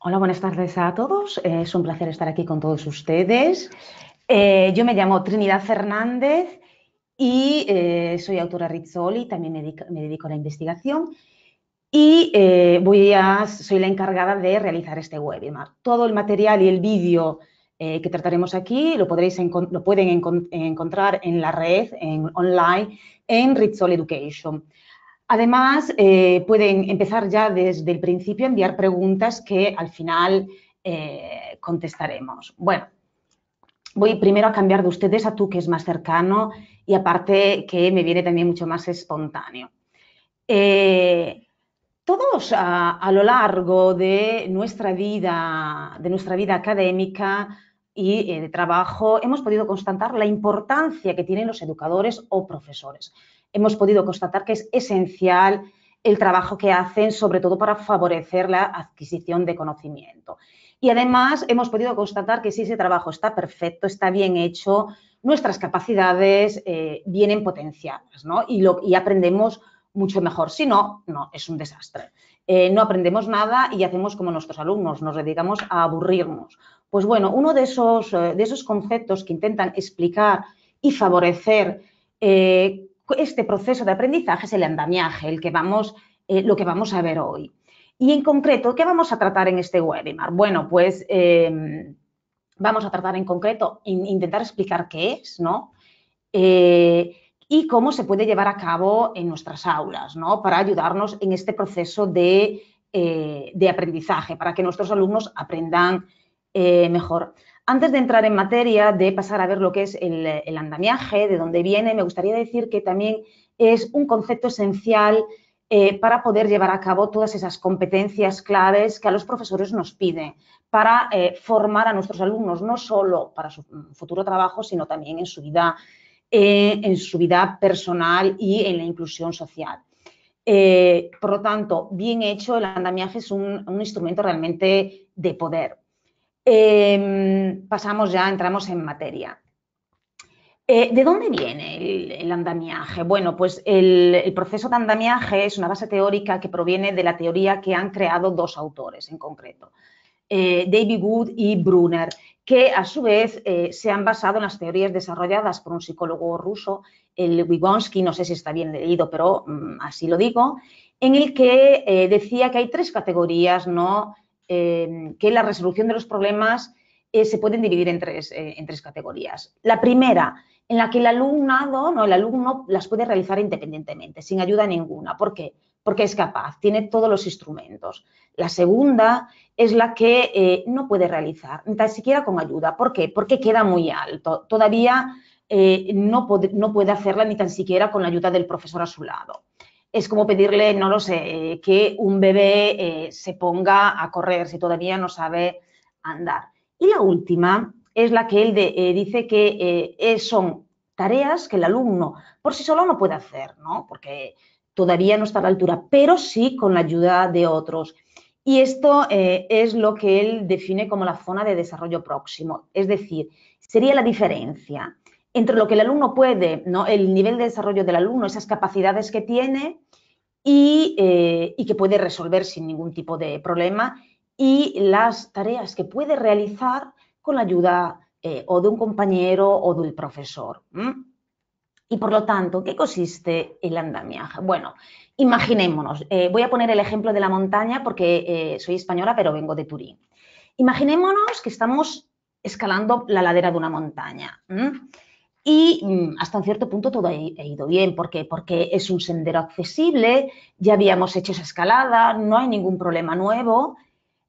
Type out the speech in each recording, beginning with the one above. Hola, buenas tardes a todos. Es un placer estar aquí con todos ustedes. Yo me llamo Trinidad Fernández y soy autora Rizzoli, también me dedico a la investigación y soy la encargada de realizar este webinar. Todo el material y el vídeo que trataremos aquí lo pueden encontrar en la red, online, en Rizzoli Education. Además, pueden empezar ya desde el principio a enviar preguntas que al final contestaremos. Bueno, voy primero a cambiar de ustedes a tú, que es más cercano y aparte que me viene también mucho más espontáneo. Todos a lo largo de nuestra vida académica y de trabajo hemos podido constatar la importancia que tienen los educadores o profesores. Hemos podido constatar que es esencial el trabajo que hacen, sobre todo para favorecer la adquisición de conocimiento. Y además hemos podido constatar que si ese trabajo está perfecto, está bien hecho, nuestras capacidades vienen potenciadas, ¿no? Y aprendemos mucho mejor. Si no, es un desastre. No aprendemos nada y hacemos como nuestros alumnos, nos dedicamos a aburrirnos. Pues bueno, uno de esos conceptos que intentan explicar y favorecer este proceso de aprendizaje es el andamiaje, lo que vamos a ver hoy. Y en concreto, ¿qué vamos a tratar en este webinar? Bueno, pues vamos a tratar en concreto, intentar explicar qué es, ¿no? Y cómo se puede llevar a cabo en nuestras aulas, ¿no? Para ayudarnos en este proceso de aprendizaje, para que nuestros alumnos aprendan mejor. Antes de entrar en materia, de pasar a ver lo que es el andamiaje, de dónde viene, me gustaría decir que también es un concepto esencial para poder llevar a cabo todas esas competencias claves que a los profesores nos piden para formar a nuestros alumnos, no solo para su futuro trabajo, sino también en su vida personal y en la inclusión social. Por lo tanto, bien hecho, el andamiaje es un instrumento realmente de poder. Entramos en materia. ¿De dónde viene el andamiaje? Bueno, pues el proceso de andamiaje es una base teórica que proviene de la teoría que han creado dos autores en concreto, David Wood y Brunner, que a su vez se han basado en las teorías desarrolladas por un psicólogo ruso, el Vygotsky, no sé si está bien leído, pero así lo digo, en el que decía que hay tres categorías, ¿no? Que la resolución de los problemas se pueden dividir en tres categorías. La primera, en la que el alumno las puede realizar independientemente, sin ayuda ninguna. ¿Por qué? Porque es capaz, tiene todos los instrumentos. La segunda es la que no puede realizar, ni tan siquiera con ayuda. ¿Por qué? Porque queda muy alto. Todavía no puede hacerla ni tan siquiera con la ayuda del profesor a su lado. Es como pedirle, no lo sé, que un bebé se ponga a correr si todavía no sabe andar. Y la última es la que él dice que son tareas que el alumno por sí solo no puede hacer, ¿no? Porque todavía no está a la altura, pero sí con la ayuda de otros. Y esto es lo que él define como la zona de desarrollo próximo. Es decir, sería la diferencia entre lo que el alumno puede, ¿no? El nivel de desarrollo del alumno, esas capacidades que tiene y que puede resolver sin ningún tipo de problema, y las tareas que puede realizar con la ayuda o de un compañero o del profesor. Y por lo tanto, ¿qué consiste el andamiaje? Bueno, imaginémonos, voy a poner el ejemplo de la montaña porque soy española pero vengo de Turín. Imaginémonos que estamos escalando la ladera de una montaña. Y hasta un cierto punto todo ha ido bien. ¿Por qué? Porque es un sendero accesible, ya habíamos hecho esa escalada, no hay ningún problema nuevo,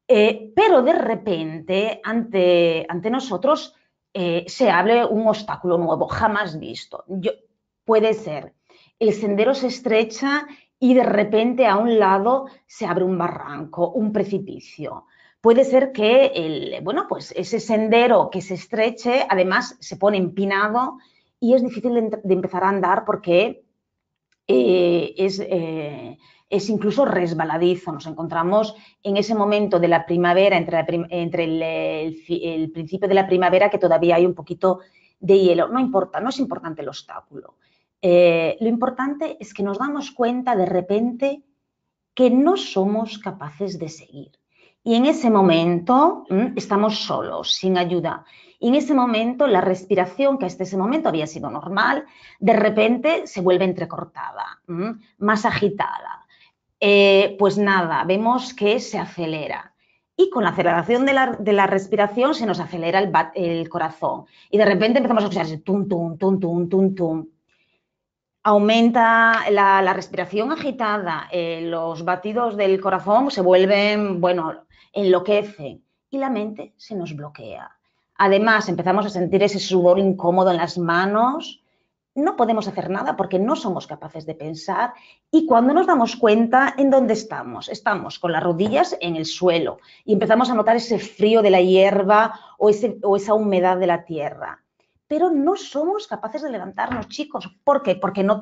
pero de repente ante nosotros se abre un obstáculo nuevo, jamás visto. Puede ser, el sendero se estrecha y de repente a un lado se abre un barranco, un precipicio. Puede ser que ese sendero que se estreche, además, se pone empinado y es difícil de empezar a andar porque es incluso resbaladizo. Nos encontramos en ese momento de la primavera, entre el principio de la primavera, que todavía hay un poquito de hielo. No importa, no es importante el obstáculo. Lo importante es que nos damos cuenta de repente que no somos capaces de seguir. Y en ese momento estamos solos, sin ayuda. Y en ese momento la respiración, que hasta ese momento había sido normal, de repente se vuelve entrecortada, más agitada. Pues nada, vemos que se acelera. Y con la aceleración de la respiración se nos acelera el corazón. Y de repente empezamos a escuchar ese tum, tum, tum, tum, tum, tum. Aumenta la respiración agitada, los batidos del corazón se vuelven, bueno, enloquecen y la mente se nos bloquea. Además, empezamos a sentir ese sudor incómodo en las manos, no podemos hacer nada porque no somos capaces de pensar y cuando nos damos cuenta, ¿en dónde estamos? Estamos con las rodillas en el suelo y empezamos a notar ese frío de la hierba o esa humedad de la tierra. Pero no somos capaces de levantarnos, chicos. ¿Por qué? Porque no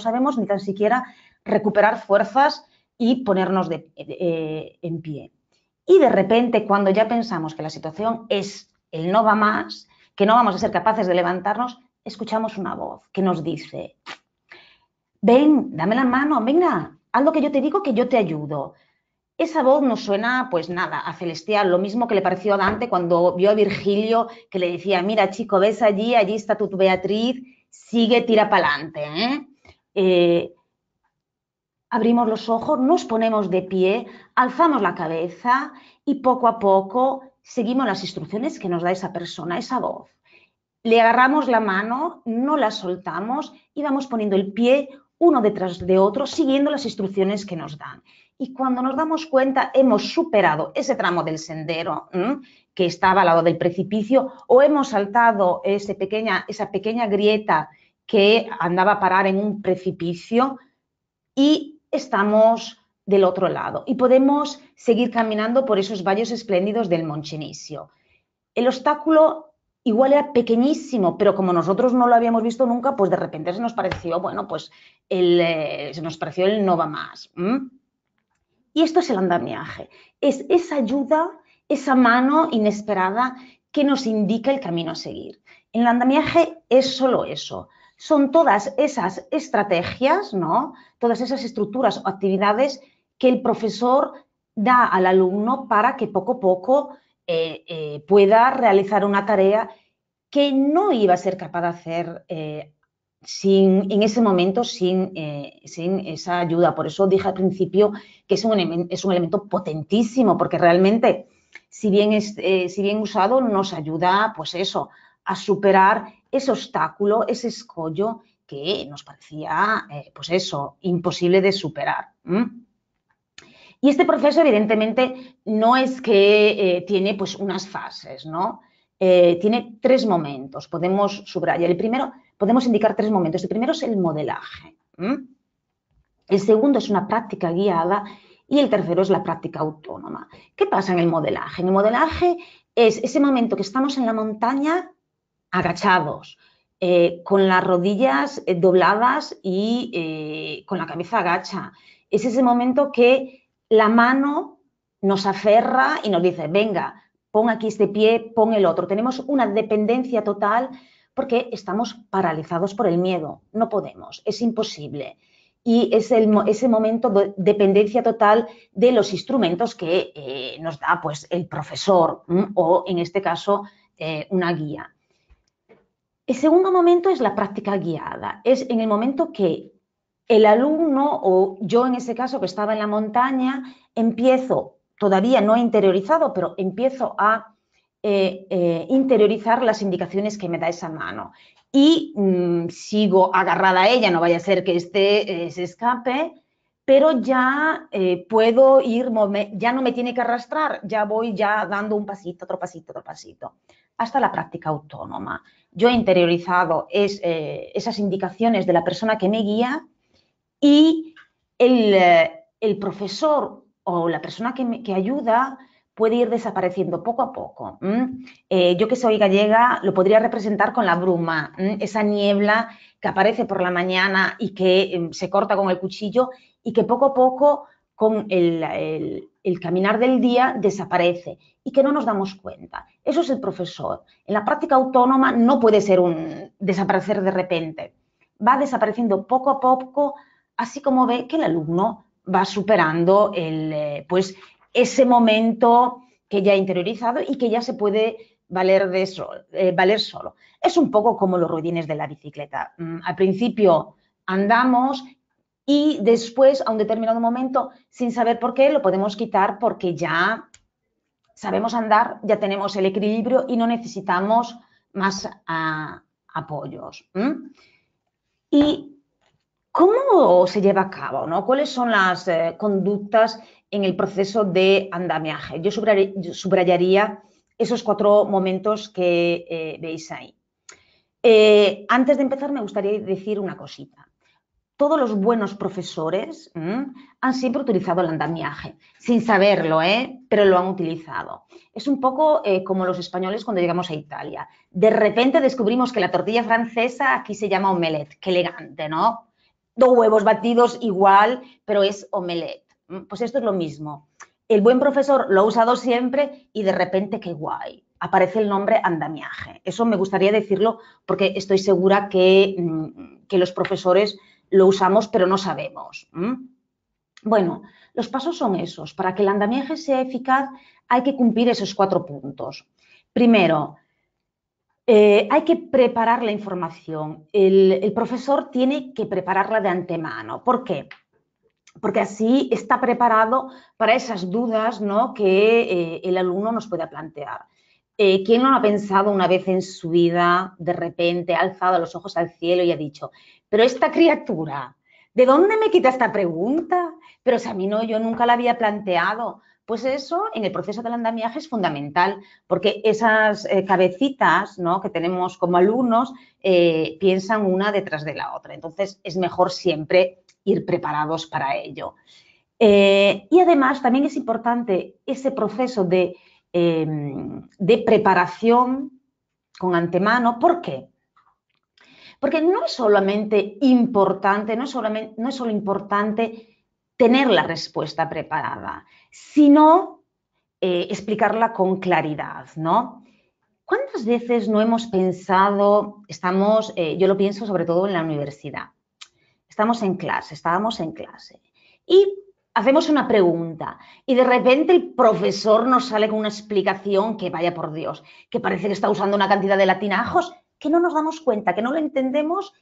sabemos ni tan siquiera recuperar fuerzas y ponernos en pie. Y de repente, cuando ya pensamos que la situación es el no va más, que no vamos a ser capaces de levantarnos, escuchamos una voz que nos dice, ven, dame la mano, venga, haz lo que yo te digo que yo te ayudo. Esa voz nos suena, pues nada, a celestial, lo mismo que le pareció a Dante cuando vio a Virgilio que le decía, mira chico, ves allí está tu Beatriz, sigue, tira para adelante. Abrimos los ojos, nos ponemos de pie, alzamos la cabeza y poco a poco seguimos las instrucciones que nos da esa persona, esa voz. Le agarramos la mano, no la soltamos y vamos poniendo el pie uno detrás de otro, siguiendo las instrucciones que nos dan. Y cuando nos damos cuenta, hemos superado ese tramo del sendero que estaba al lado del precipicio o hemos saltado esa pequeña grieta que andaba a parar en un precipicio y estamos del otro lado. Y podemos seguir caminando por esos valles espléndidos del Moncenisio. El obstáculo igual era pequeñísimo, pero como nosotros no lo habíamos visto nunca, pues de repente se nos pareció, bueno, pues se nos pareció el no va más. Y esto es el andamiaje, es esa ayuda, esa mano inesperada que nos indica el camino a seguir. El andamiaje es solo eso, son todas esas estrategias, ¿no? Todas esas estructuras o actividades que el profesor da al alumno para que poco a poco pueda realizar una tarea que no iba a ser capaz de hacer en ese momento sin esa ayuda. Por eso dije al principio que es un elemento potentísimo, porque realmente, si bien usado, nos ayuda pues eso, a superar ese obstáculo, ese escollo que nos parecía pues eso, imposible de superar. Y este proceso, evidentemente, no es que tiene pues unas fases, ¿no? Tiene tres momentos, podemos subrayar. El primero, podemos indicar tres momentos. El primero es el modelaje. El segundo es una práctica guiada y el tercero es la práctica autónoma. ¿Qué pasa en el modelaje? En el modelaje es ese momento que estamos en la montaña agachados, con las rodillas dobladas y con la cabeza agacha. Es ese momento que la mano nos aferra y nos dice, venga, pon aquí este pie, pon el otro. Tenemos una dependencia total porque estamos paralizados por el miedo. No podemos, es imposible. Y es ese momento de dependencia total de los instrumentos que nos da pues, el profesor o, en este caso, una guía. El segundo momento es la práctica guiada. Es en el momento que el alumno, o yo en ese caso que estaba en la montaña, empiezo, todavía no he interiorizado, pero empiezo a interiorizar las indicaciones que me da esa mano. Y sigo agarrada a ella, no vaya a ser que se escape, pero ya puedo ir, ya no me tiene que arrastrar, ya voy ya dando un pasito, otro pasito, otro pasito, hasta la práctica autónoma. Yo he interiorizado esas indicaciones de la persona que me guía, y el profesor o la persona que ayuda puede ir desapareciendo poco a poco. Yo que soy gallega lo podría representar con la bruma, esa niebla que aparece por la mañana y que se corta con el cuchillo y que poco a poco con el caminar del día desaparece y que no nos damos cuenta. Eso es el profesor. En la práctica autónoma no puede ser un desaparecer de repente. Va desapareciendo poco a poco, así como ve que el alumno va superando ese momento que ya ha interiorizado y que ya se puede valer solo. Es un poco como los ruedines de la bicicleta. Al principio andamos y después, a un determinado momento, sin saber por qué, lo podemos quitar porque ya sabemos andar, ya tenemos el equilibrio y no necesitamos más apoyos. ¿Y cómo se lleva a cabo, ¿no? ¿Cuáles son las conductas en el proceso de andamiaje? Yo subrayaría esos cuatro momentos que veis ahí. Antes de empezar, me gustaría decir una cosita. Todos los buenos profesores han siempre utilizado el andamiaje, sin saberlo, pero lo han utilizado. Es un poco como los españoles cuando llegamos a Italia. De repente descubrimos que la tortilla francesa aquí se llama omelette. Qué elegante, ¿no? Dos huevos batidos igual, pero es omelette. Pues esto es lo mismo. El buen profesor lo ha usado siempre y de repente, qué guay, aparece el nombre andamiaje. Eso me gustaría decirlo porque estoy segura que los profesores lo usamos pero no sabemos. Bueno, los pasos son esos. Para que el andamiaje sea eficaz hay que cumplir esos cuatro puntos. Primero, hay que preparar la información. El profesor tiene que prepararla de antemano. ¿Por qué? Porque así está preparado para esas dudas, ¿no?, que el alumno nos pueda plantear. ¿Quién no ha pensado una vez en su vida, de repente, ha alzado los ojos al cielo y ha dicho, pero esta criatura, ¿de dónde me quita esta pregunta? Pero si a mí no, yo nunca la había planteado. Pues eso, en el proceso del andamiaje es fundamental, porque esas cabecitas, ¿no?, que tenemos como alumnos piensan una detrás de la otra. Entonces, es mejor siempre ir preparados para ello. Y además, también es importante ese proceso de preparación con antemano. ¿Por qué? Porque no es solamente importante, no es solo importante tener la respuesta preparada, sino explicarla con claridad, ¿no? ¿Cuántas veces no hemos pensado, yo lo pienso sobre todo en la universidad, estábamos en clase y hacemos una pregunta y de repente el profesor nos sale con una explicación que, vaya por Dios, que parece que está usando una cantidad de latinajos que no nos damos cuenta, que no lo entendemos.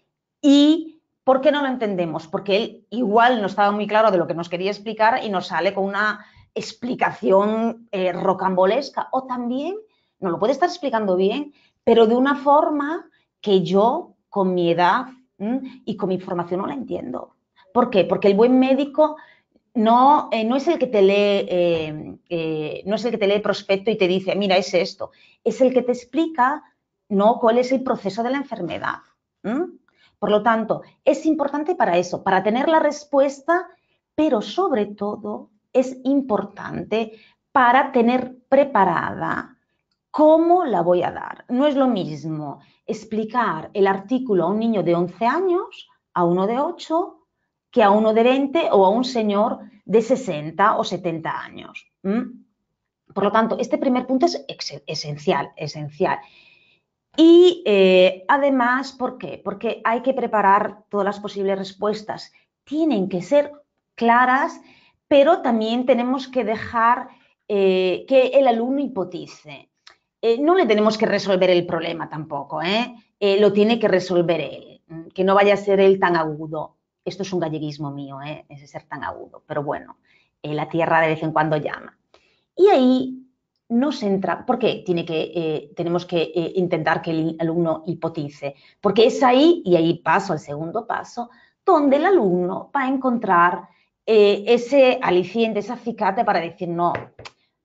¿Y por qué no lo entendemos? Porque él igual no estaba muy claro de lo que nos quería explicar y nos sale con una explicación rocambolesca. O también nos lo puede estar explicando bien, pero de una forma que yo, con mi edad y con mi formación, no la entiendo. ¿Por qué? Porque el buen médico no es el que te lee prospecto y te dice, mira, es esto. Es el que te explica, ¿no?, cuál es el proceso de la enfermedad. Por lo tanto, es importante para eso, para tener la respuesta, pero sobre todo es importante para tener preparada cómo la voy a dar. No es lo mismo explicar el artículo a un niño de 11 años, a uno de 8, que a uno de 20 o a un señor de 60 o 70 años. Por lo tanto, este primer punto es esencial. Y además, ¿por qué? Porque hay que preparar todas las posibles respuestas. Tienen que ser claras, pero también tenemos que dejar que el alumno hipotice. No le tenemos que resolver el problema tampoco, lo tiene que resolver él, que no vaya a ser él tan agudo. Esto es un galleguismo mío, ese ser tan agudo, pero bueno, la tierra de vez en cuando llama. Y ahí nos entra, porque tenemos que intentar que el alumno hipotice, porque es ahí, y ahí paso al segundo paso, donde el alumno va a encontrar ese aliciente, ese acicate para decir, no,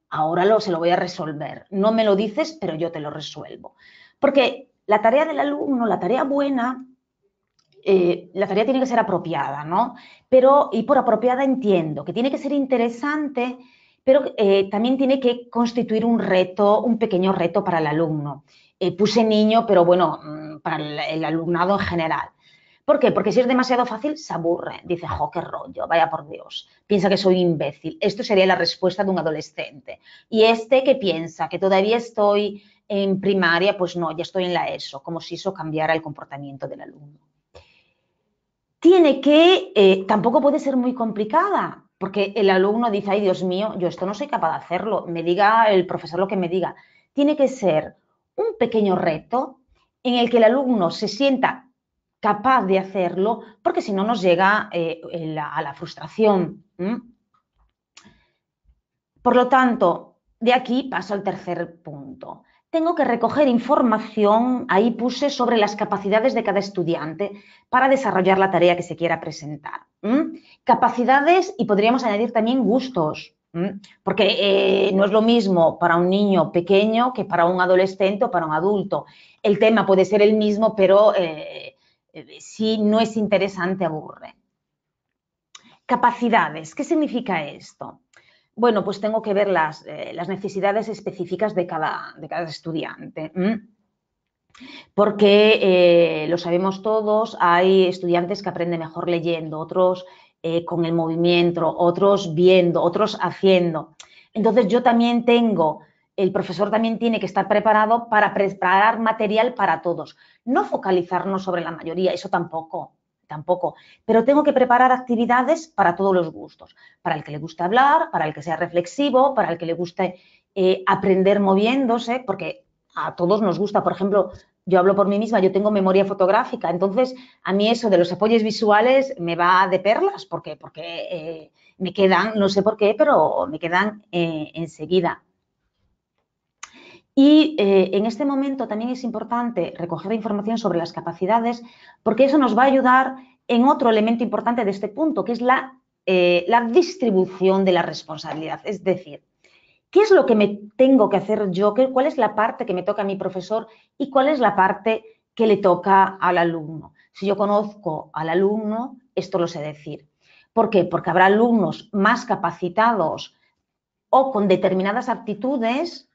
ahora se lo voy a resolver, no me lo dices, pero yo te lo resuelvo. Porque la tarea del alumno, la tarea buena, la tarea tiene que ser apropiada, ¿no? Pero, y por apropiada entiendo que tiene que ser interesante, pero también tiene que constituir un reto, un pequeño reto para el alumno. Puse niño, pero bueno, para el alumnado en general. ¿Por qué? Porque si es demasiado fácil, se aburre. Dice, jo, qué rollo, vaya por Dios. Piensa que soy imbécil. Esto sería la respuesta de un adolescente. Y este que piensa que todavía estoy en primaria, pues no, ya estoy en la ESO, como si eso cambiara el comportamiento del alumno. Tampoco puede ser muy complicada, Porque el alumno dice, ay, Dios mío, yo esto no soy capaz de hacerlo, me diga el profesor lo que me diga. Tiene que ser un pequeño reto en el que el alumno se sienta capaz de hacerlo, porque si no nos llega a la frustración. Por lo tanto, de aquí paso al tercer punto. Tengo que recoger información, ahí puse, sobre las capacidades de cada estudiante para desarrollar la tarea que se quiera presentar. Capacidades y podríamos añadir también gustos, porque no es lo mismo para un niño pequeño que para un adolescente o para un adulto. El tema puede ser el mismo, pero si no es interesante, aburre. Capacidades, ¿qué significa esto? Bueno, pues tengo que ver las necesidades específicas de cada estudiante. Porque lo sabemos todos, hay estudiantes que aprenden mejor leyendo, otros con el movimiento, otros viendo, otros haciendo. Entonces, yo también tengo, el profesor también tiene que estar preparado para preparar material para todos. No focalizarnos sobre la mayoría, eso tampoco, pero tengo que preparar actividades para todos los gustos, para el que le guste hablar, para el que sea reflexivo, para el que le guste aprender moviéndose, porque a todos nos gusta, por ejemplo, yo hablo por mí misma, yo tengo memoria fotográfica, entonces a mí eso de los apoyos visuales me va de perlas, porque me quedan, no sé por qué, pero me quedan enseguida. Y en este momento también es importante recoger información sobre las capacidades, porque eso nos va a ayudar en otro elemento importante de este punto, que es la distribución de la responsabilidad. Es decir, ¿qué es lo que me tengo que hacer yo? ¿Cuál es la parte que me toca a mi profesor y cuál es la parte que le toca al alumno? Si yo conozco al alumno, esto lo sé decir. ¿Por qué? Porque habrá alumnos más capacitados o con determinadas aptitudes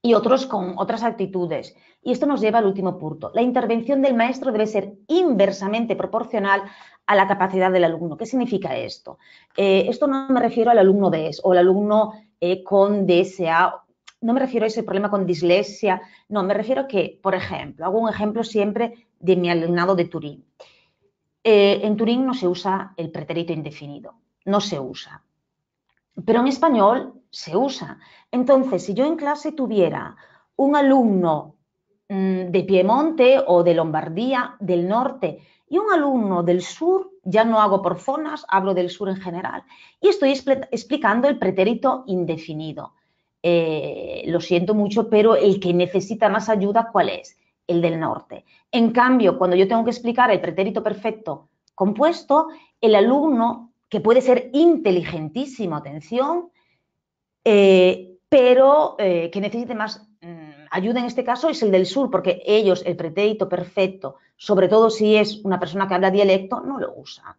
y otros con otras actitudes. Y esto nos lleva al último punto. La intervención del maestro debe ser inversamente proporcional a la capacidad del alumno. ¿Qué significa esto? Esto no me refiero al alumno DES o al alumno con DSA. No me refiero a ese problema con dislexia. No, me refiero a que, por ejemplo, hago un ejemplo siempre de mi alumnado de Turín. En Turín no se usa el pretérito indefinido. No se usa. Pero en español se usa. Entonces, si yo en clase tuviera un alumno de Piemonte o de Lombardía, del norte, y un alumno del sur, ya no hago por zonas, hablo del sur en general, y estoy explicando el pretérito indefinido. Lo siento mucho, pero el que necesita más ayuda, ¿cuál es? El del norte. En cambio, cuando yo tengo que explicar el pretérito perfecto compuesto, el alumno, que puede ser inteligentísimo, atención, pero que necesite más ayuda en este caso es el del sur, porque ellos el pretérito perfecto, sobre todo si es una persona que habla dialecto, no lo usa.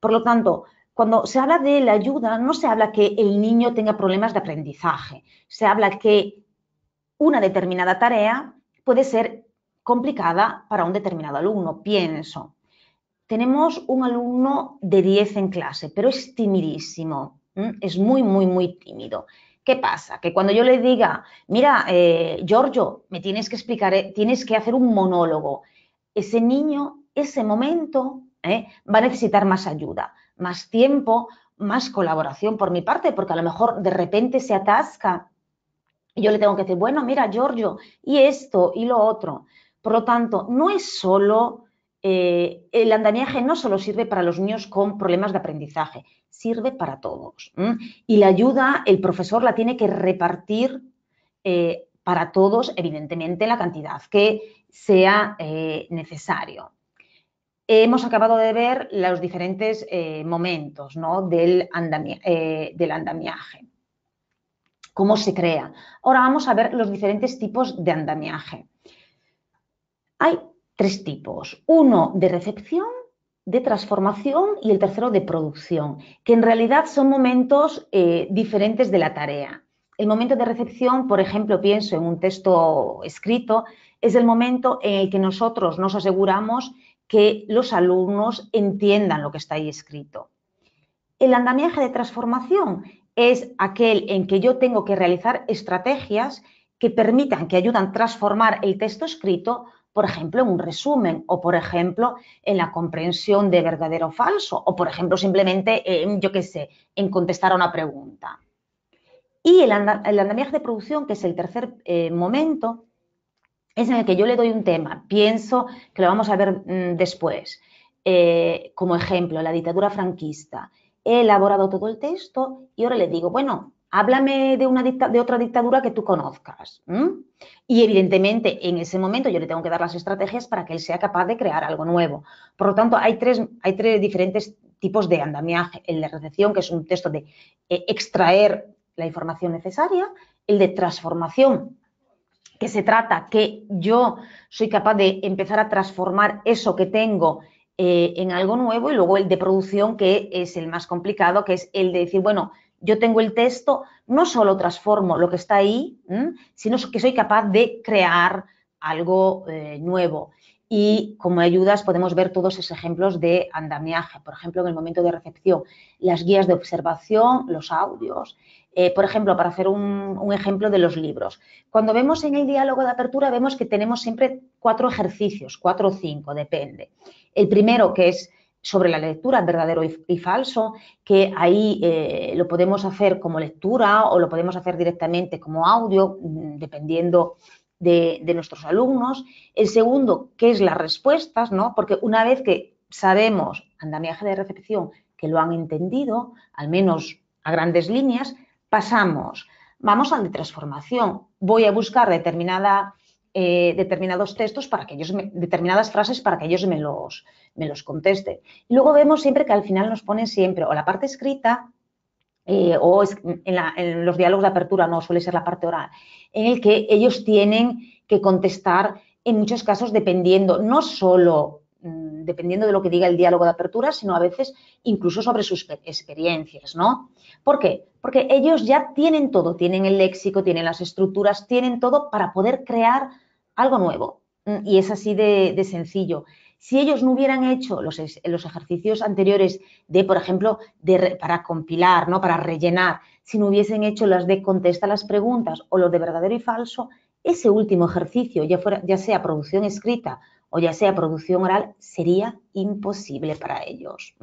Por lo tanto, cuando se habla de la ayuda, no se habla que el niño tenga problemas de aprendizaje, se habla que una determinada tarea puede ser complicada para un determinado alumno, pienso. Tenemos un alumno de 10 en clase, pero es timidísimo, es muy, muy, muy tímido. ¿Qué pasa? Que cuando yo le diga, mira, Giorgio, me tienes que explicar, tienes que hacer un monólogo, ese niño, ese momento, va a necesitar más ayuda, más tiempo, más colaboración por mi parte, porque a lo mejor de repente se atasca y yo le tengo que decir, bueno, mira, Giorgio, y esto y lo otro. Por lo tanto, no es solo... el andamiaje no solo sirve para los niños con problemas de aprendizaje, sirve para todos. Y la ayuda, el profesor la tiene que repartir para todos, evidentemente, la cantidad que sea necesario. Hemos acabado de ver los diferentes momentos, ¿no?, del andamiaje, cómo se crea. Ahora vamos a ver los diferentes tipos de andamiaje. Hay tres tipos, uno de recepción, de transformación y el tercero de producción, que en realidad son momentos diferentes de la tarea. El momento de recepción, por ejemplo, pienso en un texto escrito, es el momento en el que nosotros nos aseguramos que los alumnos entiendan lo que está ahí escrito. El andamiaje de transformación es aquel en que yo tengo que realizar estrategias que permitan, que ayudan a transformar el texto escrito por ejemplo, en un resumen o, por ejemplo, en la comprensión de verdadero o falso o, por ejemplo, simplemente, en contestar a una pregunta. Y el andamiaje de producción, que es el tercer momento, es en el que yo le doy un tema, pienso que lo vamos a ver después, como ejemplo, la dictadura franquista. He elaborado todo el texto y ahora le digo, bueno, háblame de, otra dictadura que tú conozcas. Y evidentemente en ese momento yo le tengo que dar las estrategias para que él sea capaz de crear algo nuevo. Por lo tanto, hay tres diferentes tipos de andamiaje. El de recepción, que es un texto de extraer la información necesaria. El de transformación, que se trata que yo soy capaz de empezar a transformar eso que tengo en algo nuevo. Y luego el de producción, que es el más complicado, que es el de decir, bueno, yo tengo el texto, no solo transformo lo que está ahí, sino que soy capaz de crear algo nuevo. Y como ayudas podemos ver todos esos ejemplos de andamiaje. Por ejemplo, en el momento de recepción, las guías de observación, los audios. Por ejemplo, para hacer un ejemplo de los libros. Cuando vemos en el diálogo de apertura, vemos que tenemos siempre 4 ejercicios, 4 o 5, depende. El primero, que es sobre la lectura, verdadero y falso, que ahí lo podemos hacer como lectura o lo podemos hacer directamente como audio, dependiendo de nuestros alumnos. El segundo, que es las respuestas, ¿no? Porque una vez que sabemos, andamiaje de recepción, que lo han entendido, al menos a grandes líneas, pasamos, vamos al de transformación. Voy a buscar determinados textos para que ellos, determinadas frases para que ellos me los contesten. Y luego vemos siempre que al final nos ponen siempre o la parte escrita o en los diálogos de apertura no, suele ser la parte oral, en el que ellos tienen que contestar en muchos casos dependiendo, no solo dependiendo de lo que diga el diálogo de apertura, sino a veces incluso sobre sus experiencias, ¿no? ¿Por qué? Porque ellos ya tienen todo, tienen el léxico, tienen las estructuras, tienen todo para poder crear algo nuevo. Y es así de sencillo. Si ellos no hubieran hecho los ejercicios anteriores de, por ejemplo, para compilar, ¿no? Para rellenar, si no hubiesen hecho las de contesta las preguntas o los de verdadero y falso, ese último ejercicio, ya sea producción escrita o ya sea producción oral, sería imposible para ellos.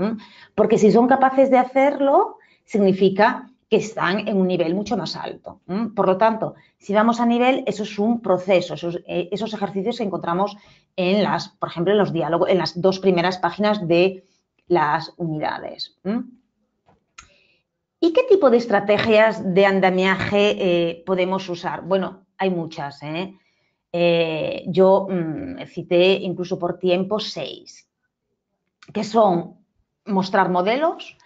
Porque si son capaces de hacerlo, significa que están en un nivel mucho más alto. Por lo tanto, si vamos a nivel, eso es un proceso. Esos ejercicios que encontramos en las, por ejemplo, en los diálogos, en las 2 primeras páginas de las unidades. ¿Y qué tipo de estrategias de andamiaje podemos usar? Bueno, hay muchas. Yo cité incluso por tiempo 6, que son mostrar modelos,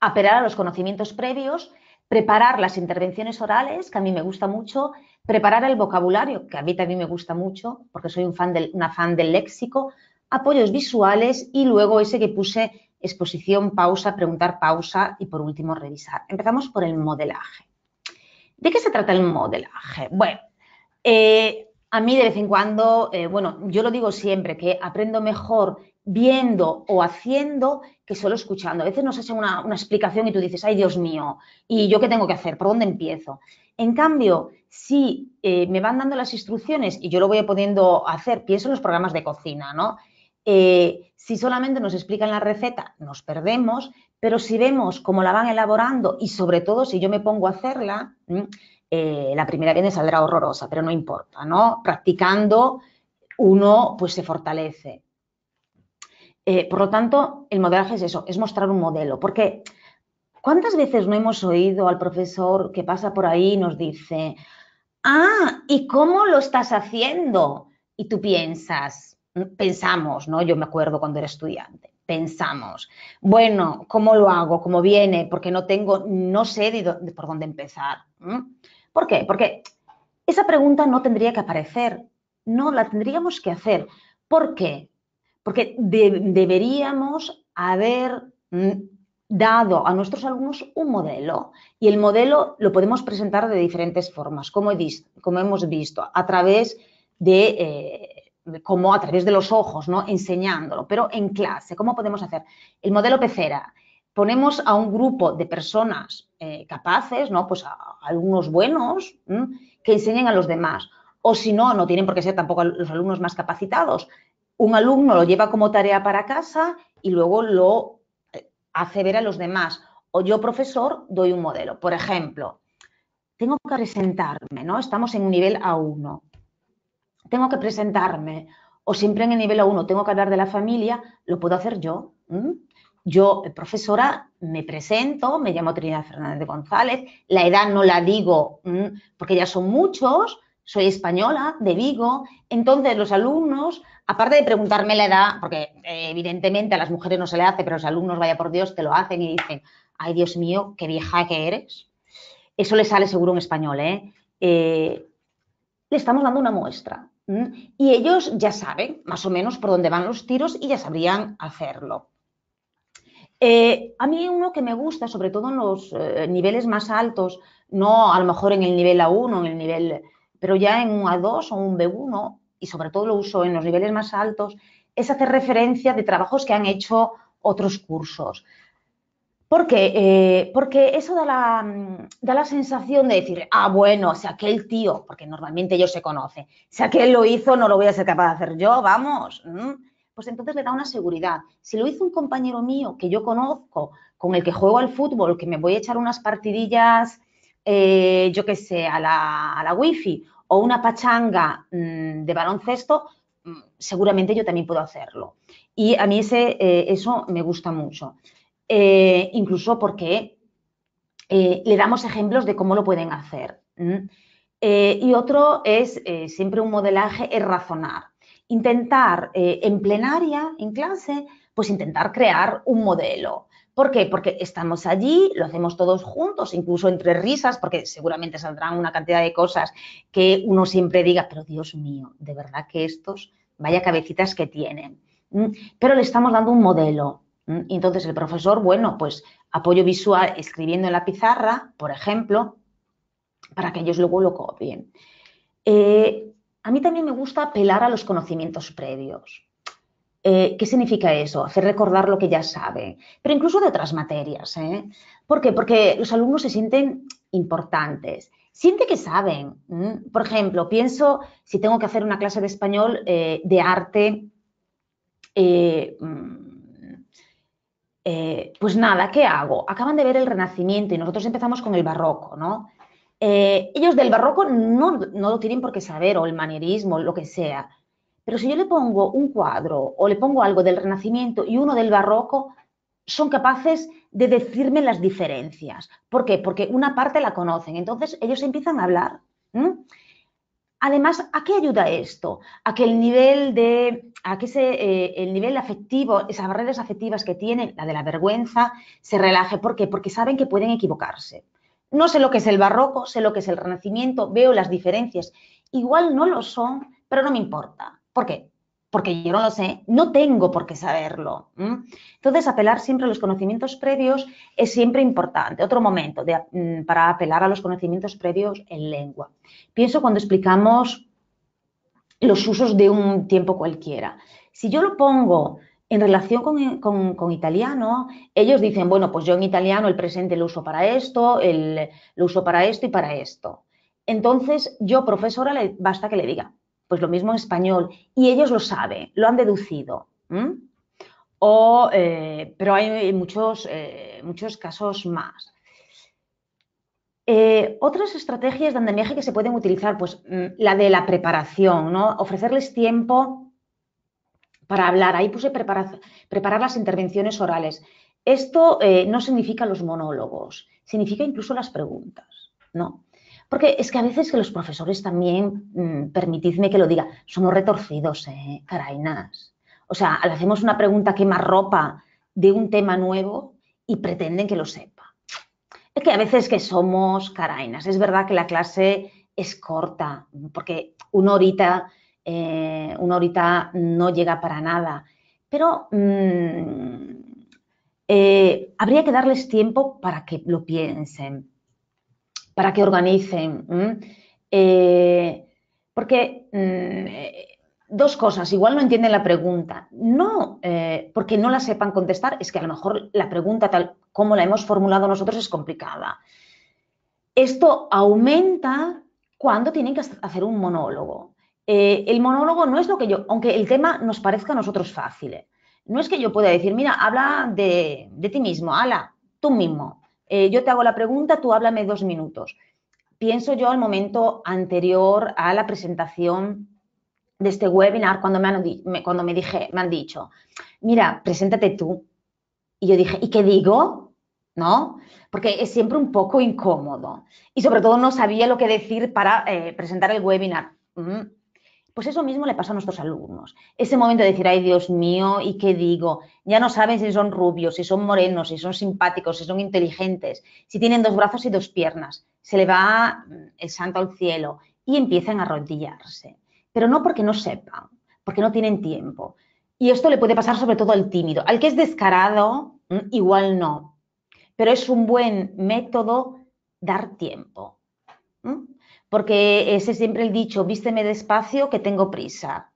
apelar a los conocimientos previos, preparar las intervenciones orales, que a mí me gusta mucho, preparar el vocabulario, que a mí también me gusta mucho, porque soy una fan del léxico, apoyos visuales y luego ese que puse, exposición, pausa, preguntar, pausa y, por último, revisar. Empezamos por el modelaje. ¿De qué se trata el modelaje? Bueno, a mí de vez en cuando, bueno, yo lo digo siempre, que aprendo mejor viendo o haciendo que solo escuchando. A veces nos hacen una explicación y tú dices, ay, Dios mío, ¿y yo qué tengo que hacer? ¿Por dónde empiezo? En cambio, si me van dando las instrucciones y yo lo voy poniendo a hacer, pienso en los programas de cocina, ¿no? Si solamente nos explican la receta, nos perdemos, pero si vemos cómo la van elaborando y sobre todo si yo me pongo a hacerla, la primera vez me saldrá horrorosa, pero no importa, ¿no? Practicando uno pues se fortalece. Por lo tanto, el modelaje es eso, es mostrar un modelo. Porque, ¿cuántas veces no hemos oído al profesor que pasa por ahí y nos dice, ah, ¿y cómo lo estás haciendo? Y tú piensas, pensamos, ¿no? Yo me acuerdo cuando era estudiante, pensamos, bueno, ¿cómo lo hago? ¿Cómo viene? Porque no sé por dónde empezar. ¿Por qué? Porque esa pregunta no tendría que aparecer, no la tendríamos que hacer. ¿Por qué? Porque deberíamos haber dado a nuestros alumnos un modelo y el modelo lo podemos presentar de diferentes formas, como hemos visto, como a través de los ojos, ¿no? Enseñándolo, pero en clase, ¿cómo podemos hacer? El modelo pecera, ponemos a un grupo de personas capaces, ¿no? Pues a algunos buenos que enseñen a los demás. O si no, no tienen por qué ser tampoco los alumnos más capacitados. Un alumno lo lleva como tarea para casa y luego lo hace ver a los demás. O yo, profesor, doy un modelo. Por ejemplo, tengo que presentarme, ¿no? Estamos en un nivel A1. Tengo que presentarme. O siempre en el nivel A1 tengo que hablar de la familia, lo puedo hacer yo. Yo, profesora, me presento, me llamo Trinidad Fernández González, la edad no la digo porque ya son muchos, soy española, de Vigo. Entonces, los alumnos, aparte de preguntarme la edad, porque evidentemente a las mujeres no se le hace, pero los alumnos, vaya por Dios, te lo hacen y dicen, ay, Dios mío, qué vieja que eres. Eso le sale seguro en español, ¿eh? Le estamos dando una muestra. Y ellos ya saben más o menos por dónde van los tiros y ya sabrían hacerlo. A mí uno que me gusta, sobre todo en los niveles más altos, no a lo mejor en el nivel A1, en el nivel, pero ya en un A2 o un B1, y sobre todo lo uso en los niveles más altos, es hacer referencia de trabajos que han hecho otros cursos. ¿Por qué? Porque eso da la sensación de decir, ah, bueno, si aquel tío, porque normalmente ellos se conocen, si aquel lo hizo, no lo voy a ser capaz de hacer yo, vamos. Pues entonces le da una seguridad. Si lo hizo un compañero mío que yo conozco, con el que juego al fútbol, que me voy a echar unas partidillas, yo qué sé, a la wifi o una pachanga de baloncesto, seguramente yo también puedo hacerlo. Y a mí eso me gusta mucho. Incluso porque le damos ejemplos de cómo lo pueden hacer. Y otro es, siempre un modelaje, es razonar. Intentar en plenaria, en clase, pues intentar crear un modelo. ¿Por qué? Porque estamos allí, lo hacemos todos juntos, incluso entre risas, porque seguramente saldrán una cantidad de cosas que uno siempre diga, pero Dios mío, de verdad que estos, vaya cabecitas que tienen. Pero le estamos dando un modelo. Y entonces el profesor, bueno, pues apoyo visual escribiendo en la pizarra, por ejemplo, para que ellos luego lo copien. A mí también me gusta apelar a los conocimientos previos. ¿Qué significa eso? Hacer recordar lo que ya saben, pero incluso de otras materias. ¿Por qué? Porque los alumnos se sienten importantes, sienten que saben. Por ejemplo, pienso si tengo que hacer una clase de español de arte. Pues nada, ¿qué hago? Acaban de ver el Renacimiento y nosotros empezamos con el Barroco, ¿no? Ellos del Barroco no lo tienen por qué saber, o el manierismo, lo que sea. Pero si yo le pongo un cuadro o le pongo algo del Renacimiento y uno del Barroco, son capaces de decirme las diferencias. ¿Por qué? Porque una parte la conocen, entonces ellos empiezan a hablar. Además, ¿a qué ayuda esto? A que el nivel el nivel afectivo, esas barreras afectivas que tienen, la de la vergüenza, se relaje. ¿Por qué? Porque saben que pueden equivocarse. No sé lo que es el Barroco, sé lo que es el Renacimiento, veo las diferencias. Igual no lo son, pero no me importa. ¿Por qué? Porque yo no lo sé, no tengo por qué saberlo. Entonces, apelar siempre a los conocimientos previos es siempre importante. Otro momento para apelar a los conocimientos previos en lengua. Pienso cuando explicamos los usos de un tiempo cualquiera. Si yo lo pongo en relación con italiano, ellos dicen, bueno, pues yo en italiano el presente lo uso para esto, lo uso para esto y para esto. Entonces, yo, profesora, basta que le diga. Pues lo mismo en español, y ellos lo saben, lo han deducido. Pero hay muchos casos más. Otras estrategias de andamiaje que se pueden utilizar, pues la de la preparación, ¿no? Ofrecerles tiempo para hablar. Ahí puse preparar las intervenciones orales. Esto no significa los monólogos, significa incluso las preguntas, ¿no? Porque es que a veces que los profesores también, permitidme que lo diga, somos retorcidos, carainas. O sea, le hacemos una pregunta que más ropa de un tema nuevo y pretenden que lo sepa. Es que a veces que somos carainas. Es verdad que la clase es corta, porque una horita no llega para nada. Pero habría que darles tiempo para que lo piensen, para que organicen. Porque dos cosas, igual no entienden la pregunta. No porque no la sepan contestar, es que a lo mejor la pregunta tal como la hemos formulado nosotros es complicada. Esto aumenta cuando tienen que hacer un monólogo. El monólogo no es lo que yo, aunque el tema nos parezca a nosotros fácil, no es que yo pueda decir, mira, habla de ti mismo, ala, tú mismo, yo te hago la pregunta, tú háblame 2 minutos. Pienso yo al momento anterior a la presentación de este webinar, cuando me han dicho, mira, preséntate tú. Y yo dije, ¿y qué digo? ¿No? Porque es siempre un poco incómodo. Y sobre todo no sabía lo que decir para presentar el webinar. Pues eso mismo le pasa a nuestros alumnos. Ese momento de decir, ay, Dios mío, ¿y qué digo? Ya no saben si son rubios, si son morenos, si son simpáticos, si son inteligentes, si tienen 2 brazos y 2 piernas. Se le va el santo al cielo y empiezan a arrodillarse. Pero no porque no sepan, porque no tienen tiempo. Y esto le puede pasar sobre todo al tímido. Al que es descarado, igual no. Pero es un buen método dar tiempo. Porque ese es siempre el dicho, vísteme despacio que tengo prisa.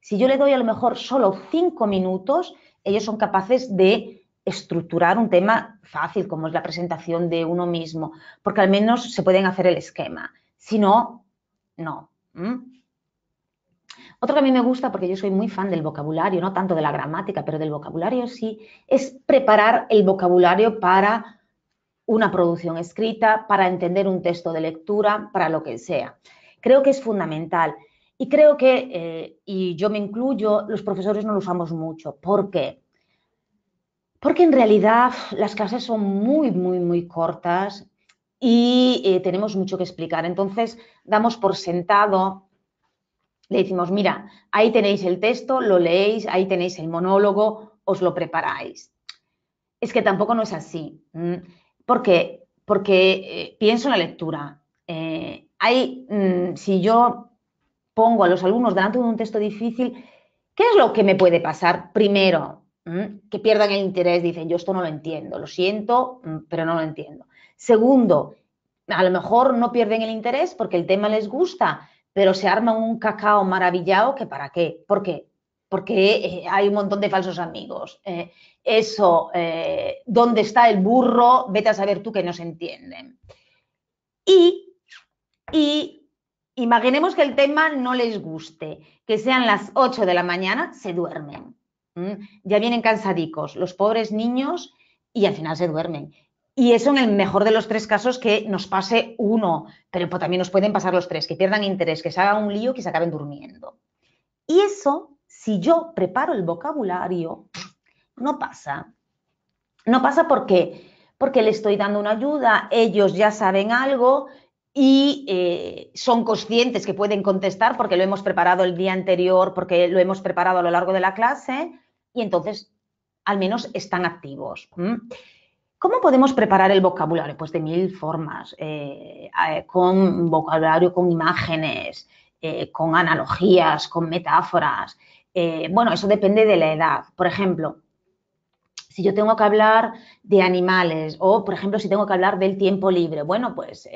Si yo le doy a lo mejor solo 5 minutos, ellos son capaces de estructurar un tema fácil, como es la presentación de uno mismo. Porque al menos se pueden hacer el esquema. Si no, no. Otro que a mí me gusta, porque yo soy muy fan del vocabulario, no tanto de la gramática, pero del vocabulario sí, es preparar el vocabulario para una producción escrita, para entender un texto de lectura, para lo que sea. Creo que es fundamental y creo que, y yo me incluyo, los profesores no lo usamos mucho. ¿Por qué? Porque en realidad las clases son muy cortas y tenemos mucho que explicar. Entonces, damos por sentado. Le decimos, mira, ahí tenéis el texto, lo leéis, ahí tenéis el monólogo, os lo preparáis. Es que tampoco no es así. ¿Por qué? Porque pienso en la lectura. Si yo pongo a los alumnos delante de un texto difícil, ¿qué es lo que me puede pasar? Primero, que pierdan el interés, dicen, yo esto no lo entiendo, lo siento, pero no lo entiendo. Segundo, a lo mejor no pierden el interés porque el tema les gusta, pero se arma un cacao maravillado que ¿para qué? ¿Por qué? Porque hay un montón de falsos amigos. ¿Dónde está el burro? Vete a saber tú que no se entienden. Y imaginemos que el tema no les guste, que sean las 8 de la mañana, se duermen. Ya vienen cansadicos, los pobres niños, y al final se duermen. Y eso en el mejor de los 3 casos que nos pase 1, pero también nos pueden pasar los 3, que pierdan interés, que se haga un lío, que se acaben durmiendo. Y eso, si yo preparo el vocabulario, no pasa. No pasa porque le estoy dando una ayuda, ellos ya saben algo y son conscientes que pueden contestar porque lo hemos preparado el día anterior, porque lo hemos preparado a lo largo de la clase y entonces al menos están activos. ¿Cómo podemos preparar el vocabulario? Pues de 1000 formas, con vocabulario, con imágenes, con analogías, con metáforas. Bueno, eso depende de la edad. Por ejemplo, si yo tengo que hablar de animales o, por ejemplo, si tengo que hablar del tiempo libre, bueno, pues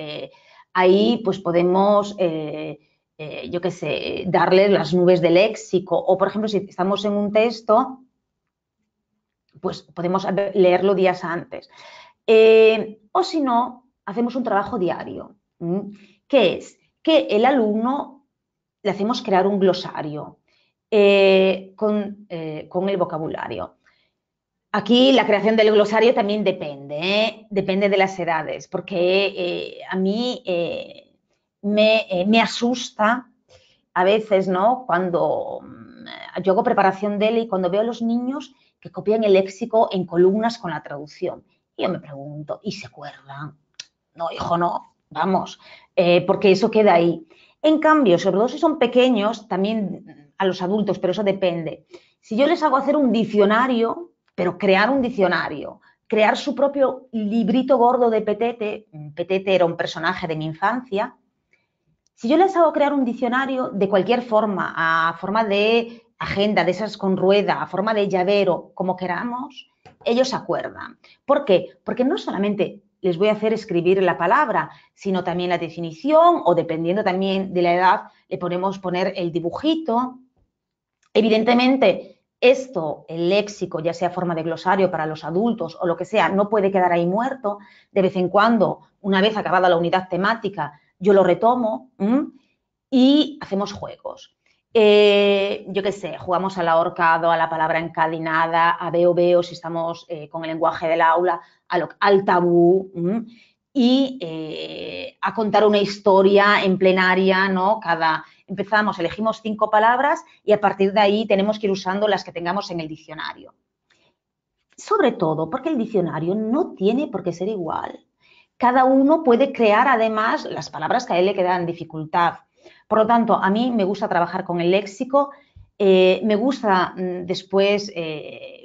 ahí pues podemos, yo qué sé, darle las nubes de léxico. O, por ejemplo, si estamos en un texto, pues podemos leerlo días antes. O si no, hacemos un trabajo diario, que es que el alumno le hacemos crear un glosario con el vocabulario. Aquí la creación del glosario también depende, depende de las edades, porque a mí me asusta a veces, ¿no? Cuando yo hago preparación de él y cuando veo a los niños que copian el léxico en columnas con la traducción. Y yo me pregunto, ¿y se acuerdan? No, hijo, no, vamos, porque eso queda ahí. En cambio, sobre todo si son pequeños, también a los adultos, pero eso depende. Si yo les hago hacer un diccionario, pero crear un diccionario, crear su propio librito gordo de Petete, Petete era un personaje de mi infancia, si yo les hago crear un diccionario de cualquier forma, a forma de agenda, de esas con rueda, a forma de llavero, como queramos, ellos se acuerdan. ¿Por qué? Porque no solamente les voy a hacer escribir la palabra, sino también la definición o, dependiendo también de la edad, le podemos poner el dibujito. Evidentemente, esto, el léxico, ya sea forma de glosario para los adultos o lo que sea, no puede quedar ahí muerto. De vez en cuando, una vez acabada la unidad temática, yo lo retomo y hacemos juegos. Yo qué sé, jugamos al ahorcado, a la palabra encadenada, a veo veo si estamos con el lenguaje del aula, al tabú y a contar una historia en plenaria, ¿no? Empezamos, elegimos 5 palabras y a partir de ahí tenemos que ir usando las que tengamos en el diccionario. Sobre todo porque el diccionario no tiene por qué ser igual. Cada uno puede crear además las palabras que a él le quedan dificultad. Por lo tanto, a mí me gusta trabajar con el léxico, me gusta después,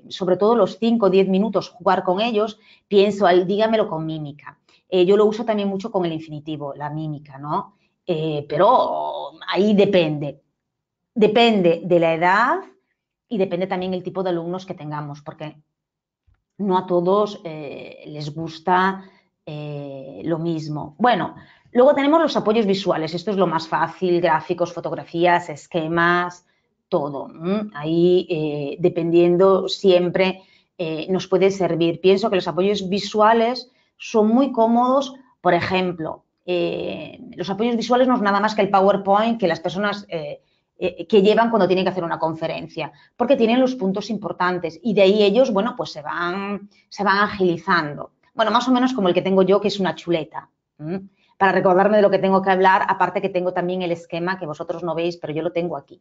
sobre todo los 5 o 10 minutos, jugar con ellos, pienso al dígamelo con mímica. Yo lo uso también mucho con el infinitivo, la mímica, ¿no? Pero ahí depende. Depende de la edad y depende también el tipo de alumnos que tengamos, porque no a todos les gusta lo mismo. Bueno. Luego tenemos los apoyos visuales, esto es lo más fácil, gráficos, fotografías, esquemas, todo. Ahí, dependiendo siempre, nos puede servir. Pienso que los apoyos visuales son muy cómodos, por ejemplo, los apoyos visuales no es nada más que el PowerPoint que las personas que llevan cuando tienen que hacer una conferencia, porque tienen los puntos importantes y de ahí ellos, bueno, pues se van agilizando. Bueno, más o menos como el que tengo yo, que es una chuleta, para recordarme de lo que tengo que hablar, aparte que tengo también el esquema que vosotros no veis, pero yo lo tengo aquí.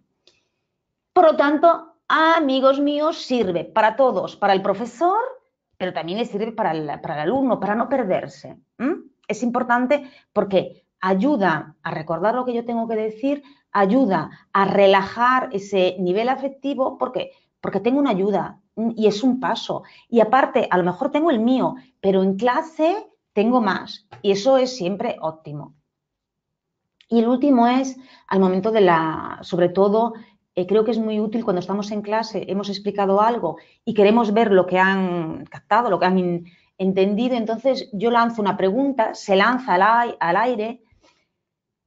Por lo tanto, amigos míos, sirve para todos, para el profesor, pero también le sirve para el alumno, para no perderse. Es importante porque ayuda a recordar lo que yo tengo que decir, ayuda a relajar ese nivel afectivo, ¿por qué? Porque tengo una ayuda y es un paso. Y aparte, a lo mejor tengo el mío, pero en clase tengo más y eso es siempre óptimo. Y el último es, al momento de sobre todo, creo que es muy útil cuando estamos en clase, hemos explicado algo y queremos ver lo que han captado, lo que han entendido, entonces yo lanzo una pregunta, se lanza al aire,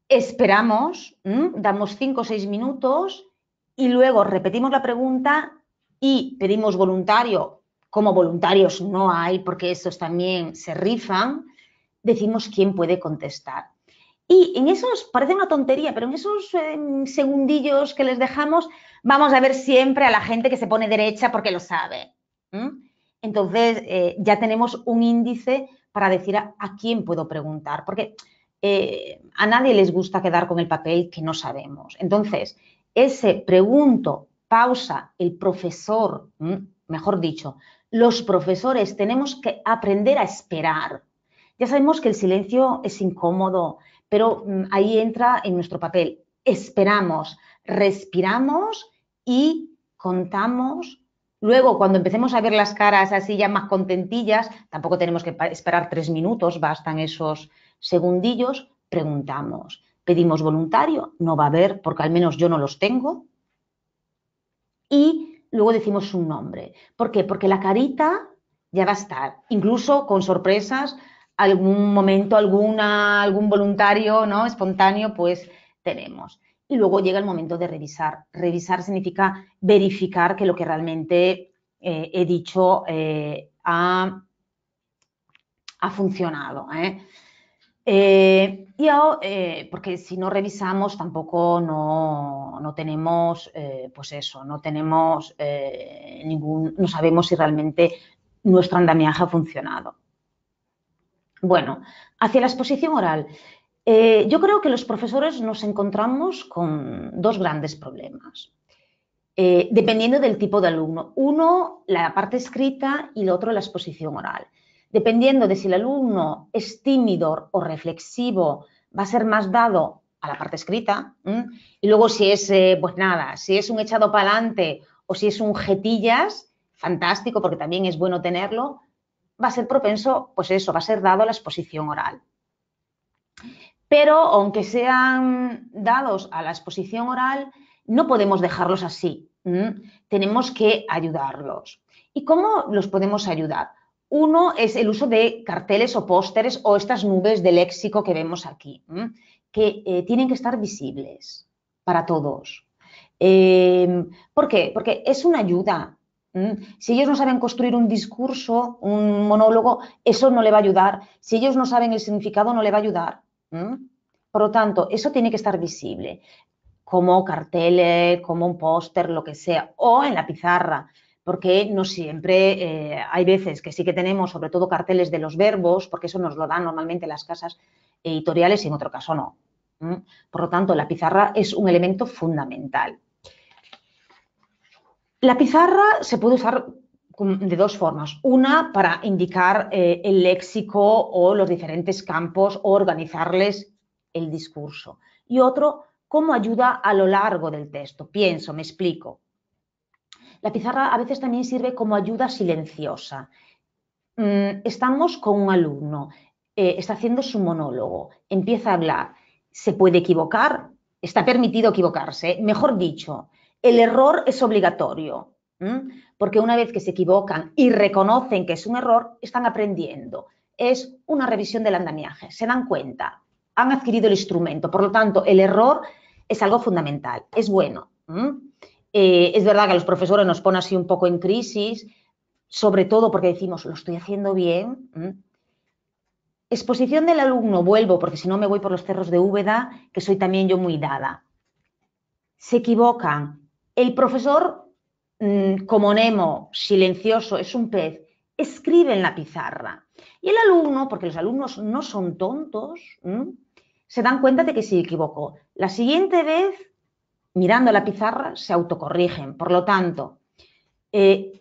esperamos, damos 5 o 6 minutos y luego repetimos la pregunta y pedimos voluntario. Como voluntarios no hay, porque estos también se rifan, decimos quién puede contestar. Y en esos, parece una tontería, pero en esos segundillos que les dejamos, vamos a ver siempre a la gente que se pone derecha porque lo sabe. Entonces, ya tenemos un índice para decir a quién puedo preguntar, porque a nadie les gusta quedar con el papel que no sabemos. Entonces, ese pregunto, pausa, el profesor, mejor dicho, los profesores tenemos que aprender a esperar. Ya sabemos que el silencio es incómodo, pero ahí entra en nuestro papel. Esperamos, respiramos y contamos. Luego, cuando empecemos a ver las caras así ya más contentillas, tampoco tenemos que esperar 3 minutos, bastan esos segundillos, preguntamos. Pedimos voluntario, no va a haber, porque al menos yo no los tengo. Y luego decimos un nombre. ¿Por qué? Porque la carita ya va a estar. Incluso con sorpresas, algún momento, algún voluntario, ¿no?, espontáneo, pues tenemos. Y luego llega el momento de revisar. Revisar significa verificar que lo que realmente he dicho ha funcionado. Porque si no revisamos tampoco no tenemos, pues eso, no tenemos no sabemos si realmente nuestro andamiaje ha funcionado. Bueno, hacia la exposición oral, yo creo que los profesores nos encontramos con 2 grandes problemas, dependiendo del tipo de alumno. Uno, la parte escrita y el otro, la exposición oral. Dependiendo de si el alumno es tímido o reflexivo, va a ser más dado a la parte escrita. Y luego si es, pues nada, si es un echado para adelante o si es un jetillas, fantástico, porque también es bueno tenerlo, va a ser propenso, pues eso, va a ser dado a la exposición oral. Pero aunque sean dados a la exposición oral, no podemos dejarlos así. Tenemos que ayudarlos. ¿Y cómo los podemos ayudar? Uno es el uso de carteles o pósteres o estas nubes de léxico que vemos aquí, que tienen que estar visibles para todos. ¿Por qué? Porque es una ayuda. Si ellos no saben construir un discurso, un monólogo, eso no le va a ayudar. Si ellos no saben el significado, no le va a ayudar. Por lo tanto, eso tiene que estar visible, como carteles, como un póster, lo que sea, o en la pizarra, porque no siempre, hay veces que sí que tenemos, sobre todo, carteles de los verbos, porque eso nos lo dan normalmente las casas editoriales y en otro caso no. Por lo tanto, la pizarra es un elemento fundamental. La pizarra se puede usar de dos formas. Una, para indicar el léxico o los diferentes campos o organizarles el discurso. Y otro, como ayuda a lo largo del texto. Pienso, me explico. La pizarra a veces también sirve como ayuda silenciosa. Estamos con un alumno, está haciendo su monólogo, empieza a hablar. Se puede equivocar, está permitido equivocarse. Mejor dicho, el error es obligatorio. Porque una vez que se equivocan y reconocen que es un error, están aprendiendo. Es una revisión del andamiaje, se dan cuenta, han adquirido el instrumento. Por lo tanto, el error es algo fundamental, es bueno. Es verdad que a los profesores nos pone así un poco en crisis, sobre todo porque decimos, lo estoy haciendo bien. Exposición del alumno, vuelvo, porque si no me voy por los cerros de Úbeda, que soy también yo muy dada. Se equivocan. El profesor, como Nemo, silencioso, es un pez, escribe en la pizarra. Y el alumno, porque los alumnos no son tontos, se dan cuenta de que se equivocó. La siguiente vez, mirando la pizarra, se autocorrigen. Por lo tanto,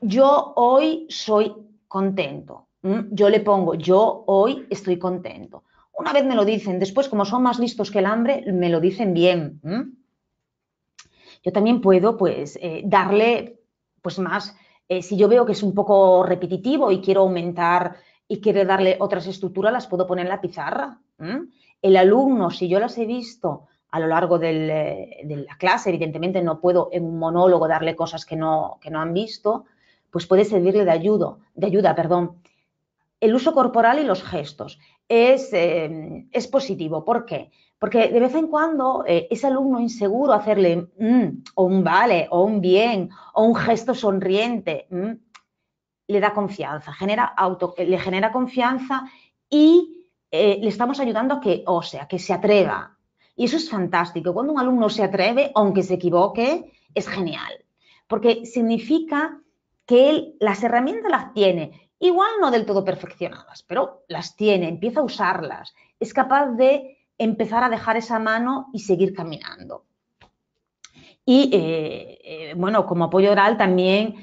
yo hoy soy contento. Yo le pongo, yo hoy estoy contento. Una vez me lo dicen, después, como son más listos que el hambre, me lo dicen bien. Yo también puedo, pues, darle... pues más, si yo veo que es un poco repetitivo y quiero aumentar y quiero darle otras estructuras, las puedo poner en la pizarra. El alumno, si yo las he visto a lo largo de la clase, evidentemente no puedo en un monólogo darle cosas que no han visto, pues puede servirle de ayuda. El uso corporal y los gestos es positivo. ¿Por qué? Porque de vez en cuando ese alumno inseguro hacerle o un vale, o un bien, o un gesto sonriente, le da confianza, le genera confianza y le estamos ayudando a que, o sea, que se atreva. Y eso es fantástico. Cuando un alumno se atreve, aunque se equivoque, es genial. Porque significa que él las herramientas las tiene. Igual no del todo perfeccionadas, pero las tiene, empieza a usarlas. Es capaz de empezar a dejar esa mano y seguir caminando. Y, bueno, como apoyo oral también,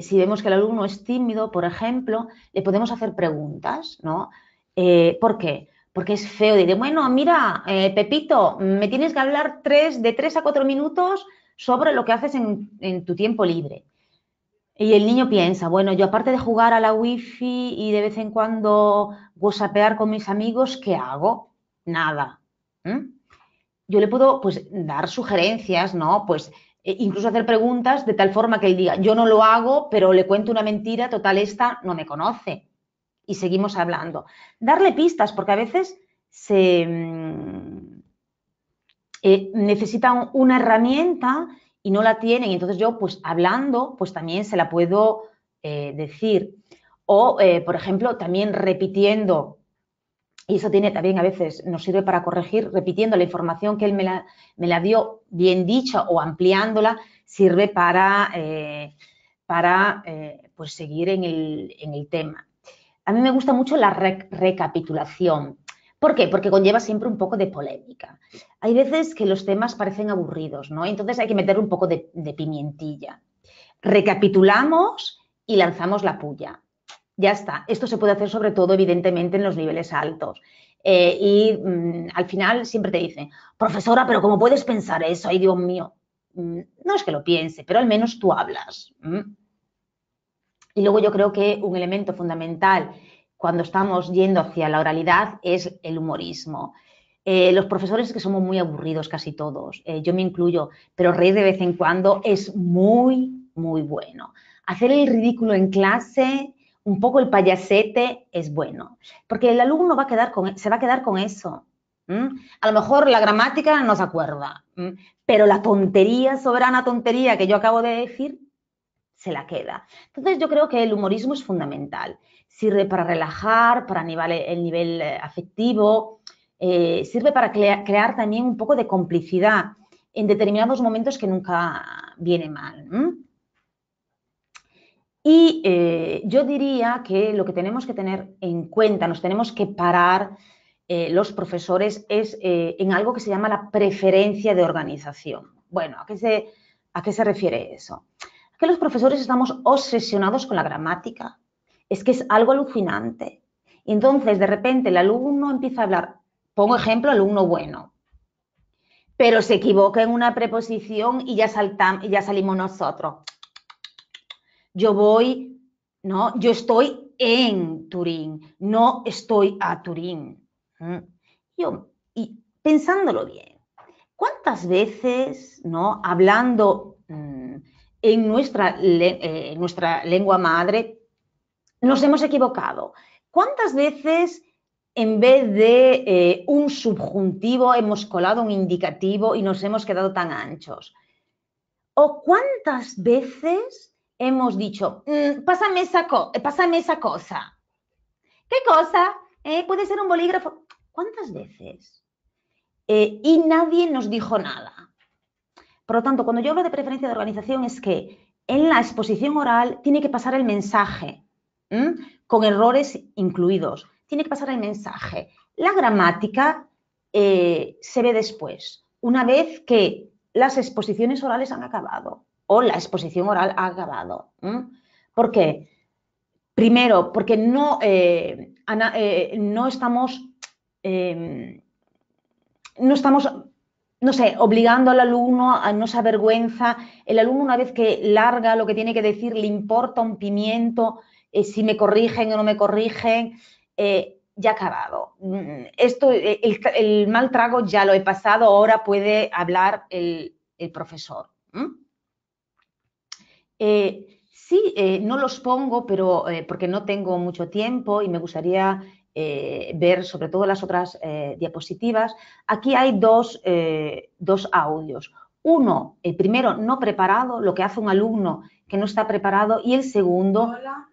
si vemos que el alumno es tímido, por ejemplo, le podemos hacer preguntas, ¿no? ¿Por qué? Porque es feo. Diré, bueno, mira, Pepito, me tienes que hablar de 3 a 4 minutos sobre lo que haces en tu tiempo libre. Y el niño piensa, bueno, yo aparte de jugar a la wifi y de vez en cuando whatsappear con mis amigos, ¿qué hago? Nada. Yo le puedo, pues, dar sugerencias, ¿no? Pues, incluso hacer preguntas de tal forma que él diga, yo no lo hago, pero le cuento una mentira, total, esta no me conoce. Y seguimos hablando. Darle pistas, porque a veces se necesita una herramienta y no la tienen, entonces yo, pues, hablando, pues también se la puedo decir. O, por ejemplo, también repitiendo, y eso tiene también a veces, nos sirve para corregir, repitiendo la información que él me la dio bien dicha o ampliándola, sirve para pues seguir en el tema. A mí me gusta mucho la recapitulación. ¿Por qué? Porque conlleva siempre un poco de polémica. Hay veces que los temas parecen aburridos, ¿no? Entonces hay que meter un poco de pimientilla. Recapitulamos y lanzamos la puya. Ya está. Esto se puede hacer sobre todo, evidentemente, en los niveles altos. Al final siempre te dicen, profesora, pero ¿cómo puedes pensar eso? Ay, Dios mío. No es que lo piense, pero al menos tú hablas. Y luego yo creo que un elemento fundamental cuando estamos yendo hacia la oralidad es el humorismo. Los profesores que somos muy aburridos casi todos, yo me incluyo, pero reír de vez en cuando es muy, muy bueno. Hacer el ridículo en clase, un poco el payasete, es bueno, porque el alumno va a quedar se va a quedar con eso. A lo mejor la gramática no se acuerda, pero la tontería, soberana tontería que yo acabo de decir, se la queda. Entonces yo creo que el humorismo es fundamental. Sirve para relajar, para nivelar el nivel afectivo, sirve para crear también un poco de complicidad en determinados momentos que nunca viene mal. Y yo diría que lo que tenemos que tener en cuenta, nos tenemos que parar los profesores, es en algo que se llama la preferencia de organización. Bueno, ¿a qué se refiere eso? Que los profesores estamos obsesionados con la gramática. Es que es algo alucinante. Y entonces, de repente, el alumno empieza a hablar, pongo ejemplo, alumno bueno, pero se equivoca en una preposición y ya salimos nosotros. Yo voy, ¿no? Yo estoy en Turín, no estoy a Turín. Y pensándolo bien, ¿cuántas veces, ¿no?, hablando en nuestra lengua madre nos hemos equivocado? ¿Cuántas veces en vez de un subjuntivo hemos colado un indicativo y nos hemos quedado tan anchos? ¿O cuántas veces hemos dicho, pásame esa cosa? ¿Qué cosa? ¿Puede ser un bolígrafo? ¿Cuántas veces? Y nadie nos dijo nada. Por lo tanto, cuando yo hablo de preferencia de organización es que en la exposición oral tiene que pasar el mensaje, con errores incluidos. Tiene que pasar el mensaje. La gramática se ve después, una vez que las exposiciones orales han acabado o la exposición oral ha acabado. ¿Por qué? Primero, porque no estamos, no sé, obligando al alumno a no se avergüenza. El alumno, una vez que larga lo que tiene que decir, le importa un pimiento si me corrigen o no me corrigen. Ya acabado. Esto, el mal trago ya lo he pasado, ahora puede hablar el profesor. Sí, no los pongo, pero porque no tengo mucho tiempo y me gustaría ver sobre todo las otras diapositivas. Aquí hay dos audios. Uno, el primero, no preparado, lo que hace un alumno que no está preparado, y el segundo... Hola.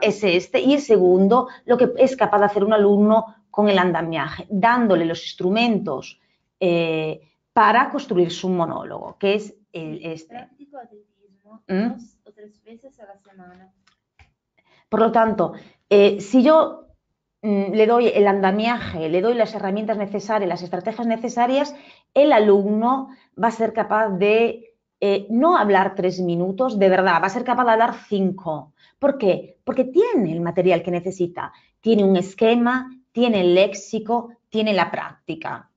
Es este. Y el segundo, lo que es capaz de hacer un alumno con el andamiaje, dándole los instrumentos para construir su monólogo, que es este. Práctico atletismo 2 o 3 veces a la semana. Por lo tanto, si yo le doy el andamiaje, le doy las herramientas necesarias, las estrategias necesarias, el alumno va a ser capaz de... no hablar 3 minutos, de verdad, va a ser capaz de hablar 5. ¿Por qué? Porque tiene el material que necesita, tiene un esquema, tiene el léxico, tiene la práctica.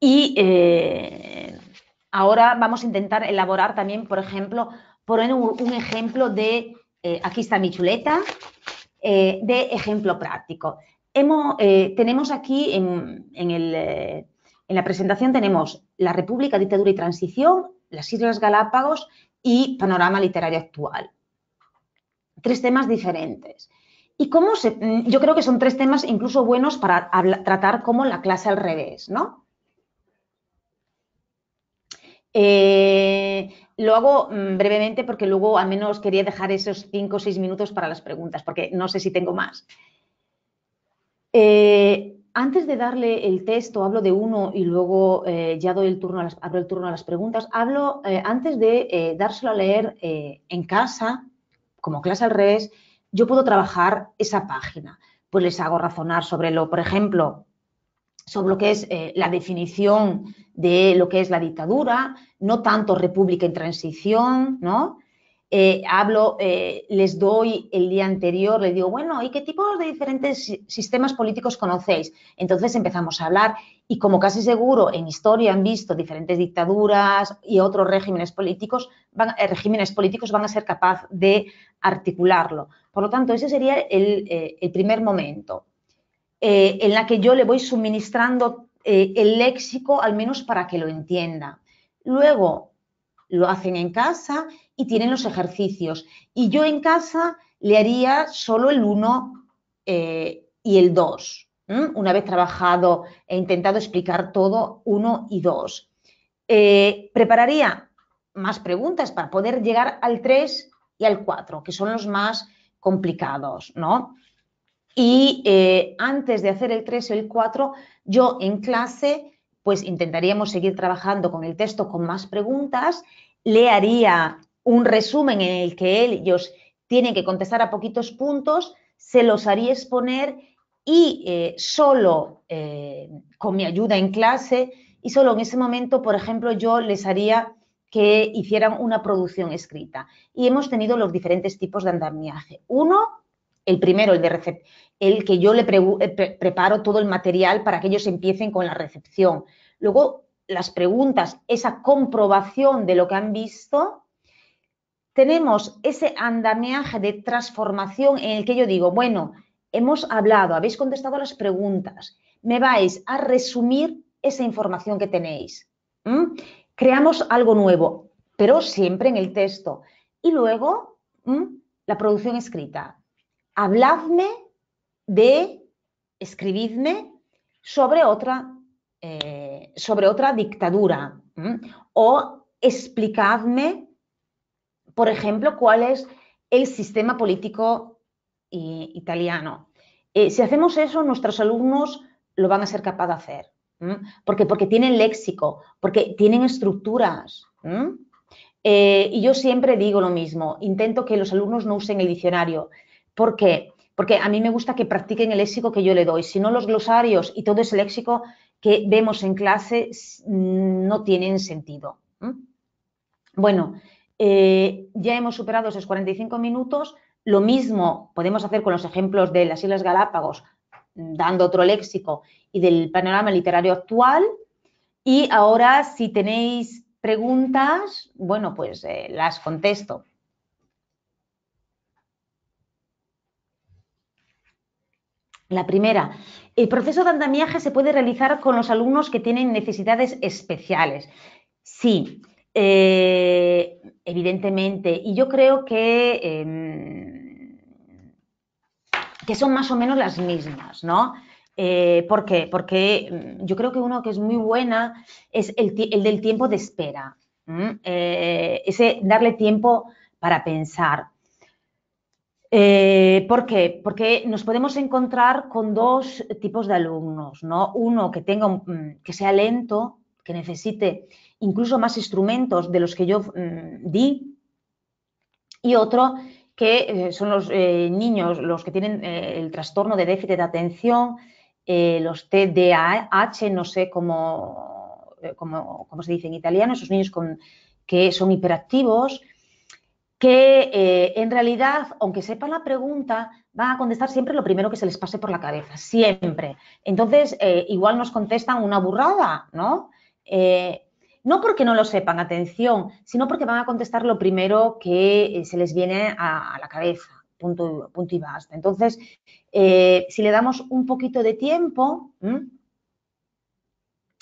Y ahora vamos a intentar elaborar también, por ejemplo, poner un ejemplo de, aquí está mi chuleta, de ejemplo práctico. Tenemos aquí en la presentación tenemos la República, Dictadura y Transición, las Islas Galápagos y Panorama Literario Actual. 3 temas diferentes. Y yo creo que son 3 temas incluso buenos para tratar como la clase al revés, ¿no? Lo hago brevemente porque luego al menos quería dejar esos 5 o 6 minutos para las preguntas, porque no sé si tengo más. Antes de darle el texto, hablo de uno y luego ya doy el turno abro el turno a las preguntas. Hablo, antes de dárselo a leer en casa, como clase al revés, yo puedo trabajar esa página. Pues les hago razonar sobre por ejemplo, sobre lo que es la definición de lo que es la dictadura, no tanto república en transición, ¿no? Les doy el día anterior, les digo, bueno, ¿y qué tipos de diferentes sistemas políticos conocéis? Entonces empezamos a hablar y como casi seguro en historia han visto diferentes dictaduras y otros regímenes políticos van a ser capaces de articularlo. Por lo tanto, ese sería el primer momento en la que yo le voy suministrando el léxico, al menos para que lo entienda. Luego lo hacen en casa y tienen los ejercicios. Y yo en casa le haría solo el 1 y el 2. Una vez trabajado e intentado explicar todo, 1 y 2. Prepararía más preguntas para poder llegar al 3 y al 4, que son los más complicados, ¿no? Y antes de hacer el 3 o el 4, yo en clase, pues intentaríamos seguir trabajando con el texto con más preguntas, le haría un resumen en el que ellos tienen que contestar a poquitos puntos, se los haría exponer y solo con mi ayuda en clase, y solo en ese momento, por ejemplo, yo les haría que hicieran una producción escrita. Y hemos tenido los diferentes tipos de andamiaje. Uno, el primero, el que yo le preparo todo el material para que ellos empiecen con la recepción. Luego, las preguntas, esa comprobación de lo que han visto. Tenemos ese andamiaje de transformación en el que yo digo, bueno, hemos hablado, habéis contestado las preguntas, me vais a resumir esa información que tenéis. Creamos algo nuevo, pero siempre en el texto. Y luego, la producción escrita. Habladme escribidme sobre otra dictadura, o explicadme, por ejemplo, cuál es el sistema político italiano. Si hacemos eso, nuestros alumnos lo van a ser capaces de hacer, porque tienen léxico, porque tienen estructuras. Y yo siempre digo lo mismo, intento que los alumnos no usen el diccionario. ¿Por qué? Porque a mí me gusta que practiquen el léxico que yo le doy. Si no, los glosarios y todo ese léxico que vemos en clase no tienen sentido. Bueno, ya hemos superado esos 45 minutos. Lo mismo podemos hacer con los ejemplos de las Islas Galápagos, dando otro léxico, y del panorama literario actual. Y ahora, si tenéis preguntas, bueno, pues las contesto. La primera, el proceso de andamiaje se puede realizar con los alumnos que tienen necesidades especiales. Sí, evidentemente. Y yo creo que son más o menos las mismas, ¿no? ¿Por qué? Porque yo creo que uno que es muy buena es el del tiempo de espera. Ese darle tiempo para pensar. ¿Por qué? Porque nos podemos encontrar con dos tipos de alumnos, ¿no? Uno que sea lento, que necesite incluso más instrumentos de los que yo di, y otro que son los niños, los que tienen el trastorno de déficit de atención, los TDAH, no sé cómo se dice en italiano, esos niños que son hiperactivos, que en realidad, aunque sepan la pregunta, van a contestar siempre lo primero que se les pase por la cabeza, siempre. Entonces, igual nos contestan una burrada, ¿no? No porque no lo sepan, atención, sino porque van a contestar lo primero que se les viene a la cabeza, punto y basta. Entonces, si le damos un poquito de tiempo,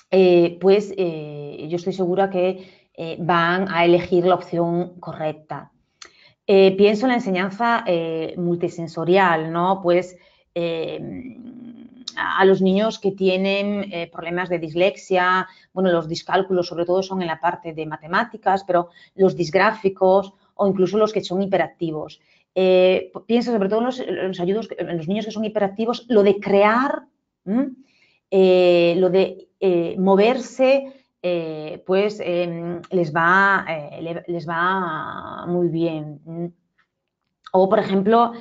pues yo estoy segura que van a elegir la opción correcta. Pienso en la enseñanza multisensorial, ¿no? Pues a los niños que tienen problemas de dislexia, bueno, los discálculos sobre todo son en la parte de matemáticas, pero los disgráficos o incluso los que son hiperactivos. Pienso sobre todo en los niños que son hiperactivos, lo de crear, lo de moverse, pues les va muy bien. O, por ejemplo,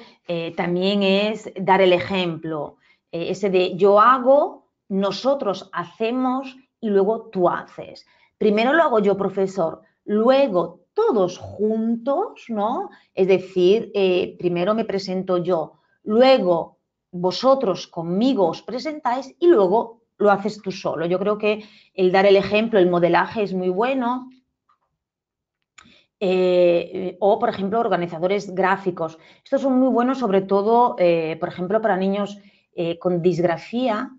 también es dar el ejemplo, ese de yo hago, nosotros hacemos y luego tú haces. Primero lo hago yo, profesor, luego todos juntos, ¿no? Es decir, primero me presento yo, luego vosotros conmigo os presentáis y luego lo haces tú solo. Yo creo que el dar el ejemplo, el modelaje es muy bueno. O, por ejemplo, organizadores gráficos. Estos son muy buenos, sobre todo, por ejemplo, para niños con disgrafía,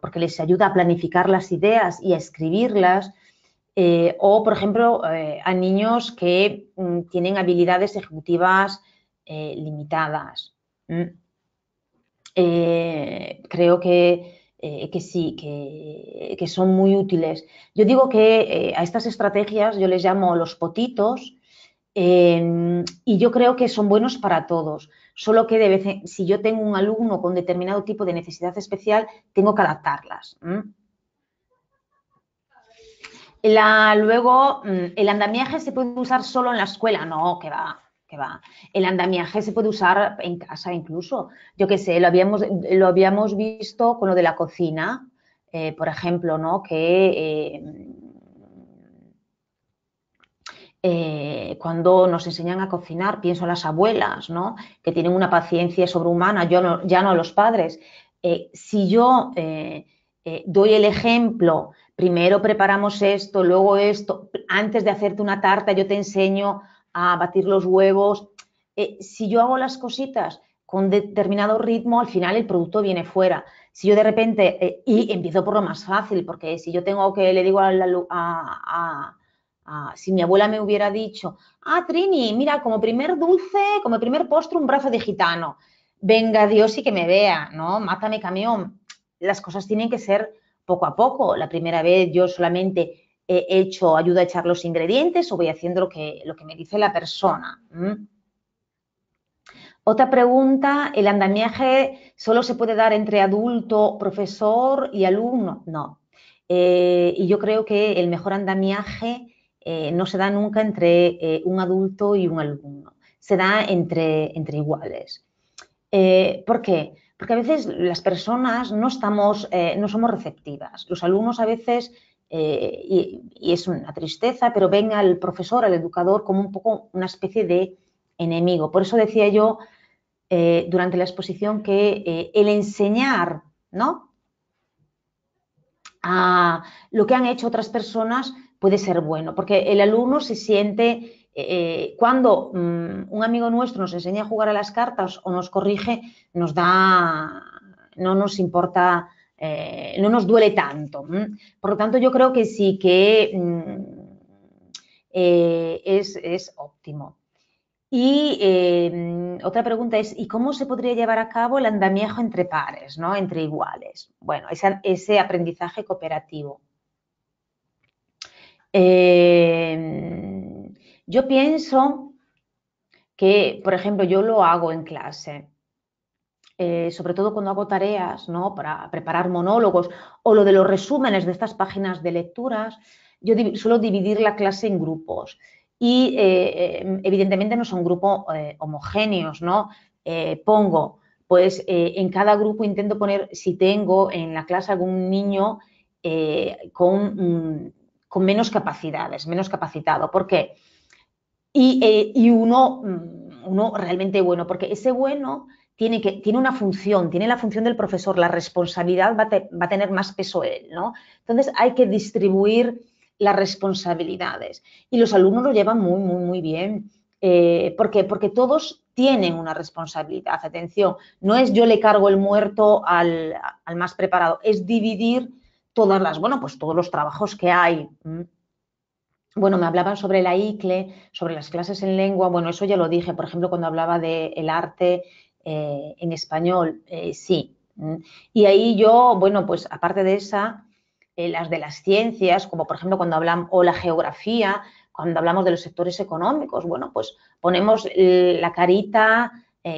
porque les ayuda a planificar las ideas y a escribirlas. O, por ejemplo, a niños que tienen habilidades ejecutivas limitadas. Creo que sí, que son muy útiles. Yo digo que a estas estrategias yo les llamo los potitos, Y yo creo que son buenos para todos, solo que de vez en, si yo tengo un alumno con determinado tipo de necesidad especial, tengo que adaptarlas. Luego, ¿el andamiaje se puede usar solo en la escuela? No, que va, que va. El andamiaje se puede usar en casa incluso. Yo qué sé, lo habíamos visto con lo de la cocina, por ejemplo, ¿no? Que... cuando nos enseñan a cocinar, pienso en las abuelas, ¿no? Que tienen una paciencia sobrehumana, yo no, ya no los padres. Si yo doy el ejemplo, primero preparamos esto, luego esto, antes de hacerte una tarta yo te enseño a batir los huevos. Si yo hago las cositas con determinado ritmo, al final el producto viene fuera. Si yo de repente, y empiezo por lo más fácil, porque si yo tengo que, le digo si mi abuela me hubiera dicho, ah, Trini, mira, como primer dulce, como primer postre, un brazo de gitano. Venga Dios y que me vea, ¿no? Mátame camión. Las cosas tienen que ser poco a poco. La primera vez yo solamente he hecho ayuda a echar los ingredientes o voy haciendo lo que me dice la persona. Otra pregunta, ¿el andamiaje solo se puede dar entre adulto, profesor y alumno? No. Y yo creo que el mejor andamiaje... no se da nunca entre un adulto y un alumno, se da entre iguales. ¿Por qué? Porque a veces las personas no somos receptivas. Los alumnos a veces, y es una tristeza, pero ven al profesor, al educador, como un poco una especie de enemigo. Por eso decía yo durante la exposición que el enseñar, ¿no?, a lo que han hecho otras personas puede ser bueno, porque el alumno se siente, cuando un amigo nuestro nos enseña a jugar a las cartas o nos corrige, no nos importa, no nos duele tanto. Por lo tanto, yo creo que sí que es óptimo. Y otra pregunta es, ¿y cómo se podría llevar a cabo el andamiaje entre pares, ¿no?, entre iguales? Bueno, ese aprendizaje cooperativo. Yo pienso que, por ejemplo, yo lo hago en clase, sobre todo cuando hago tareas, ¿no?, para preparar monólogos o lo de los resúmenes de estas páginas de lecturas. Yo suelo dividir la clase en grupos y evidentemente no son grupos homogéneos, ¿no? Pongo, pues en cada grupo intento poner, si tengo en la clase algún niño con menos capacidades, menos capacitado. ¿Por qué? Y uno realmente bueno, porque ese bueno tiene una función, tiene la función del profesor, la responsabilidad va a tener más peso él, ¿no? Entonces, hay que distribuir las responsabilidades. Y los alumnos lo llevan muy, muy, muy bien. ¿Por qué? Porque todos tienen una responsabilidad. Atención, no es yo le cargo el muerto al más preparado, es dividir todos los trabajos que hay. Bueno, me hablaban sobre la AICLE, sobre las clases en lengua. Bueno, eso ya lo dije, por ejemplo, cuando hablaba del arte en español, sí. Y ahí yo, bueno, pues aparte de esa, las de las ciencias, como por ejemplo cuando hablamos, o la geografía, cuando hablamos de los sectores económicos, bueno, pues ponemos la carita,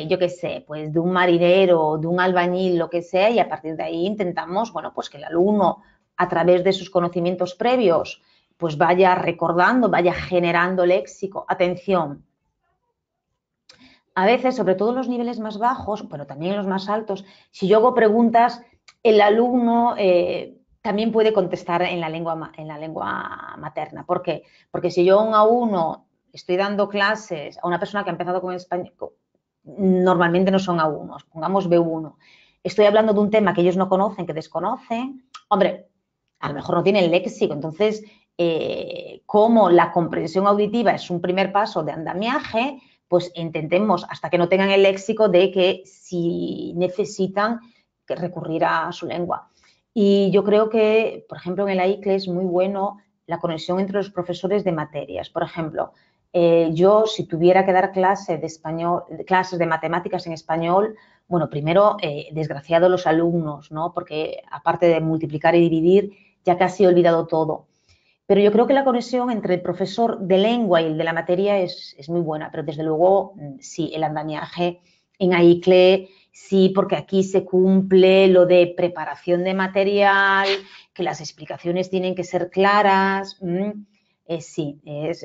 yo qué sé, pues de un marinero, de un albañil, lo que sea, y a partir de ahí intentamos, bueno, pues que el alumno, a través de sus conocimientos previos, pues vaya recordando, vaya generando léxico. Atención, a veces, sobre todo en los niveles más bajos, pero también en los más altos, si yo hago preguntas, el alumno también puede contestar en la lengua materna. ¿Por qué? Porque si yo a uno estoy dando clases a una persona que ha empezado con el español, normalmente no son A1, pongamos B1. Estoy hablando de un tema que ellos no conocen, que desconocen. Hombre, a lo mejor no tienen léxico. Entonces, como la comprensión auditiva es un primer paso de andamiaje, pues intentemos, hasta que no tengan el léxico, de que si necesitan recurrir a su lengua. Y yo creo que, por ejemplo, en el AICLE es muy bueno la conexión entre los profesores de materias. Por ejemplo, yo, si tuviera que dar clases de matemáticas en español, bueno, primero, desgraciado los alumnos, ¿no? Porque aparte de multiplicar y dividir, ya casi he olvidado todo. Pero yo creo que la conexión entre el profesor de lengua y el de la materia es muy buena, pero desde luego sí, el andamiaje en AICLE, sí, porque aquí se cumple lo de preparación de material, que las explicaciones tienen que ser claras, sí, es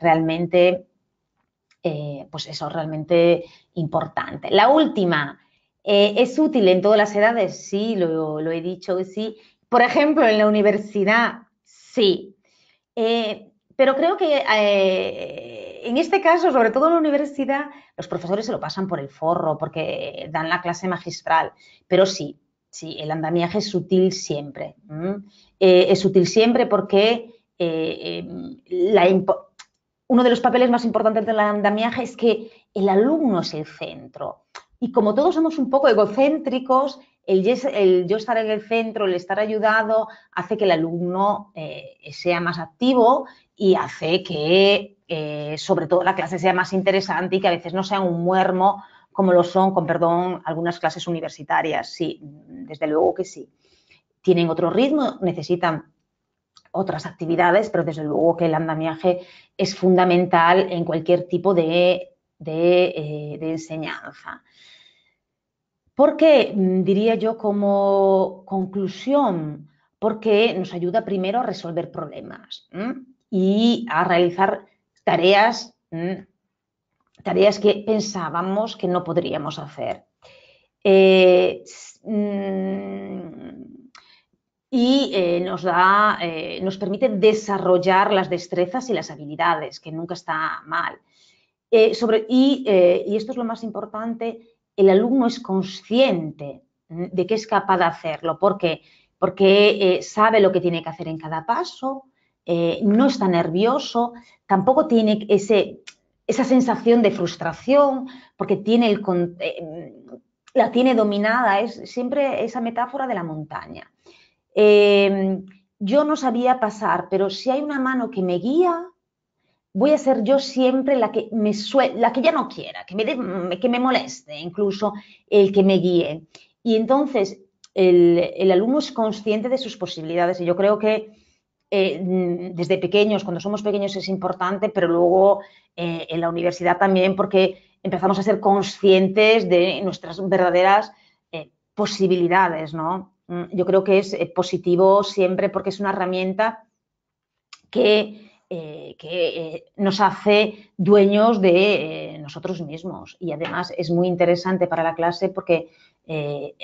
realmente, pues eso, realmente importante. La última, ¿es útil en todas las edades? Sí, lo he dicho que sí. Por ejemplo, en la universidad. Sí, pero creo que en este caso, sobre todo en la universidad, los profesores se lo pasan por el forro porque dan la clase magistral. Pero sí, el andamiaje es útil siempre. Es útil siempre porque uno de los papeles más importantes del andamiaje es que el alumno es el centro. Y como todos somos un poco egocéntricos, el yo estar en el centro, el estar ayudado, hace que el alumno sea más activo y hace que, sobre todo, la clase sea más interesante y que a veces no sea un muermo como lo son, con perdón, algunas clases universitarias. Sí, desde luego que sí. Tienen otro ritmo, necesitan otras actividades, pero desde luego que el andamiaje es fundamental en cualquier tipo de enseñanza. Porque, diría yo como conclusión, porque nos ayuda primero a resolver problemas y a realizar tareas, que pensábamos que no podríamos hacer. Nos permite desarrollar las destrezas y las habilidades, que nunca está mal. Y esto es lo más importante, el alumno es consciente de que es capaz de hacerlo. ¿Por qué? Porque sabe lo que tiene que hacer en cada paso, no está nervioso, tampoco tiene esa sensación de frustración, porque tiene la tiene dominada. Es siempre esa metáfora de la montaña. Yo no sabía pasar, pero si hay una mano que me guía, voy a ser yo siempre la que ya no quiera, que me moleste, incluso el que me guíe. Y entonces el alumno es consciente de sus posibilidades. Y yo creo que desde pequeños, cuando somos pequeños es importante, pero luego en la universidad también, porque empezamos a ser conscientes de nuestras verdaderas posibilidades, ¿no? Yo creo que es positivo siempre porque es una herramienta que nos hace dueños de nosotros mismos. Y además es muy interesante para la clase porque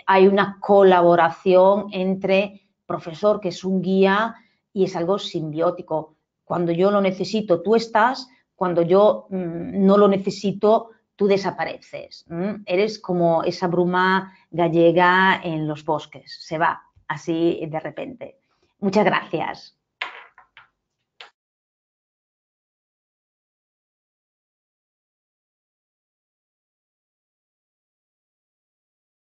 hay una colaboración entre profesor, que es un guía, y es algo simbiótico. Cuando yo lo necesito, tú estás; cuando yo no lo necesito, tú desapareces. Eres como esa bruma gallega en los bosques, se va así de repente. Muchas gracias.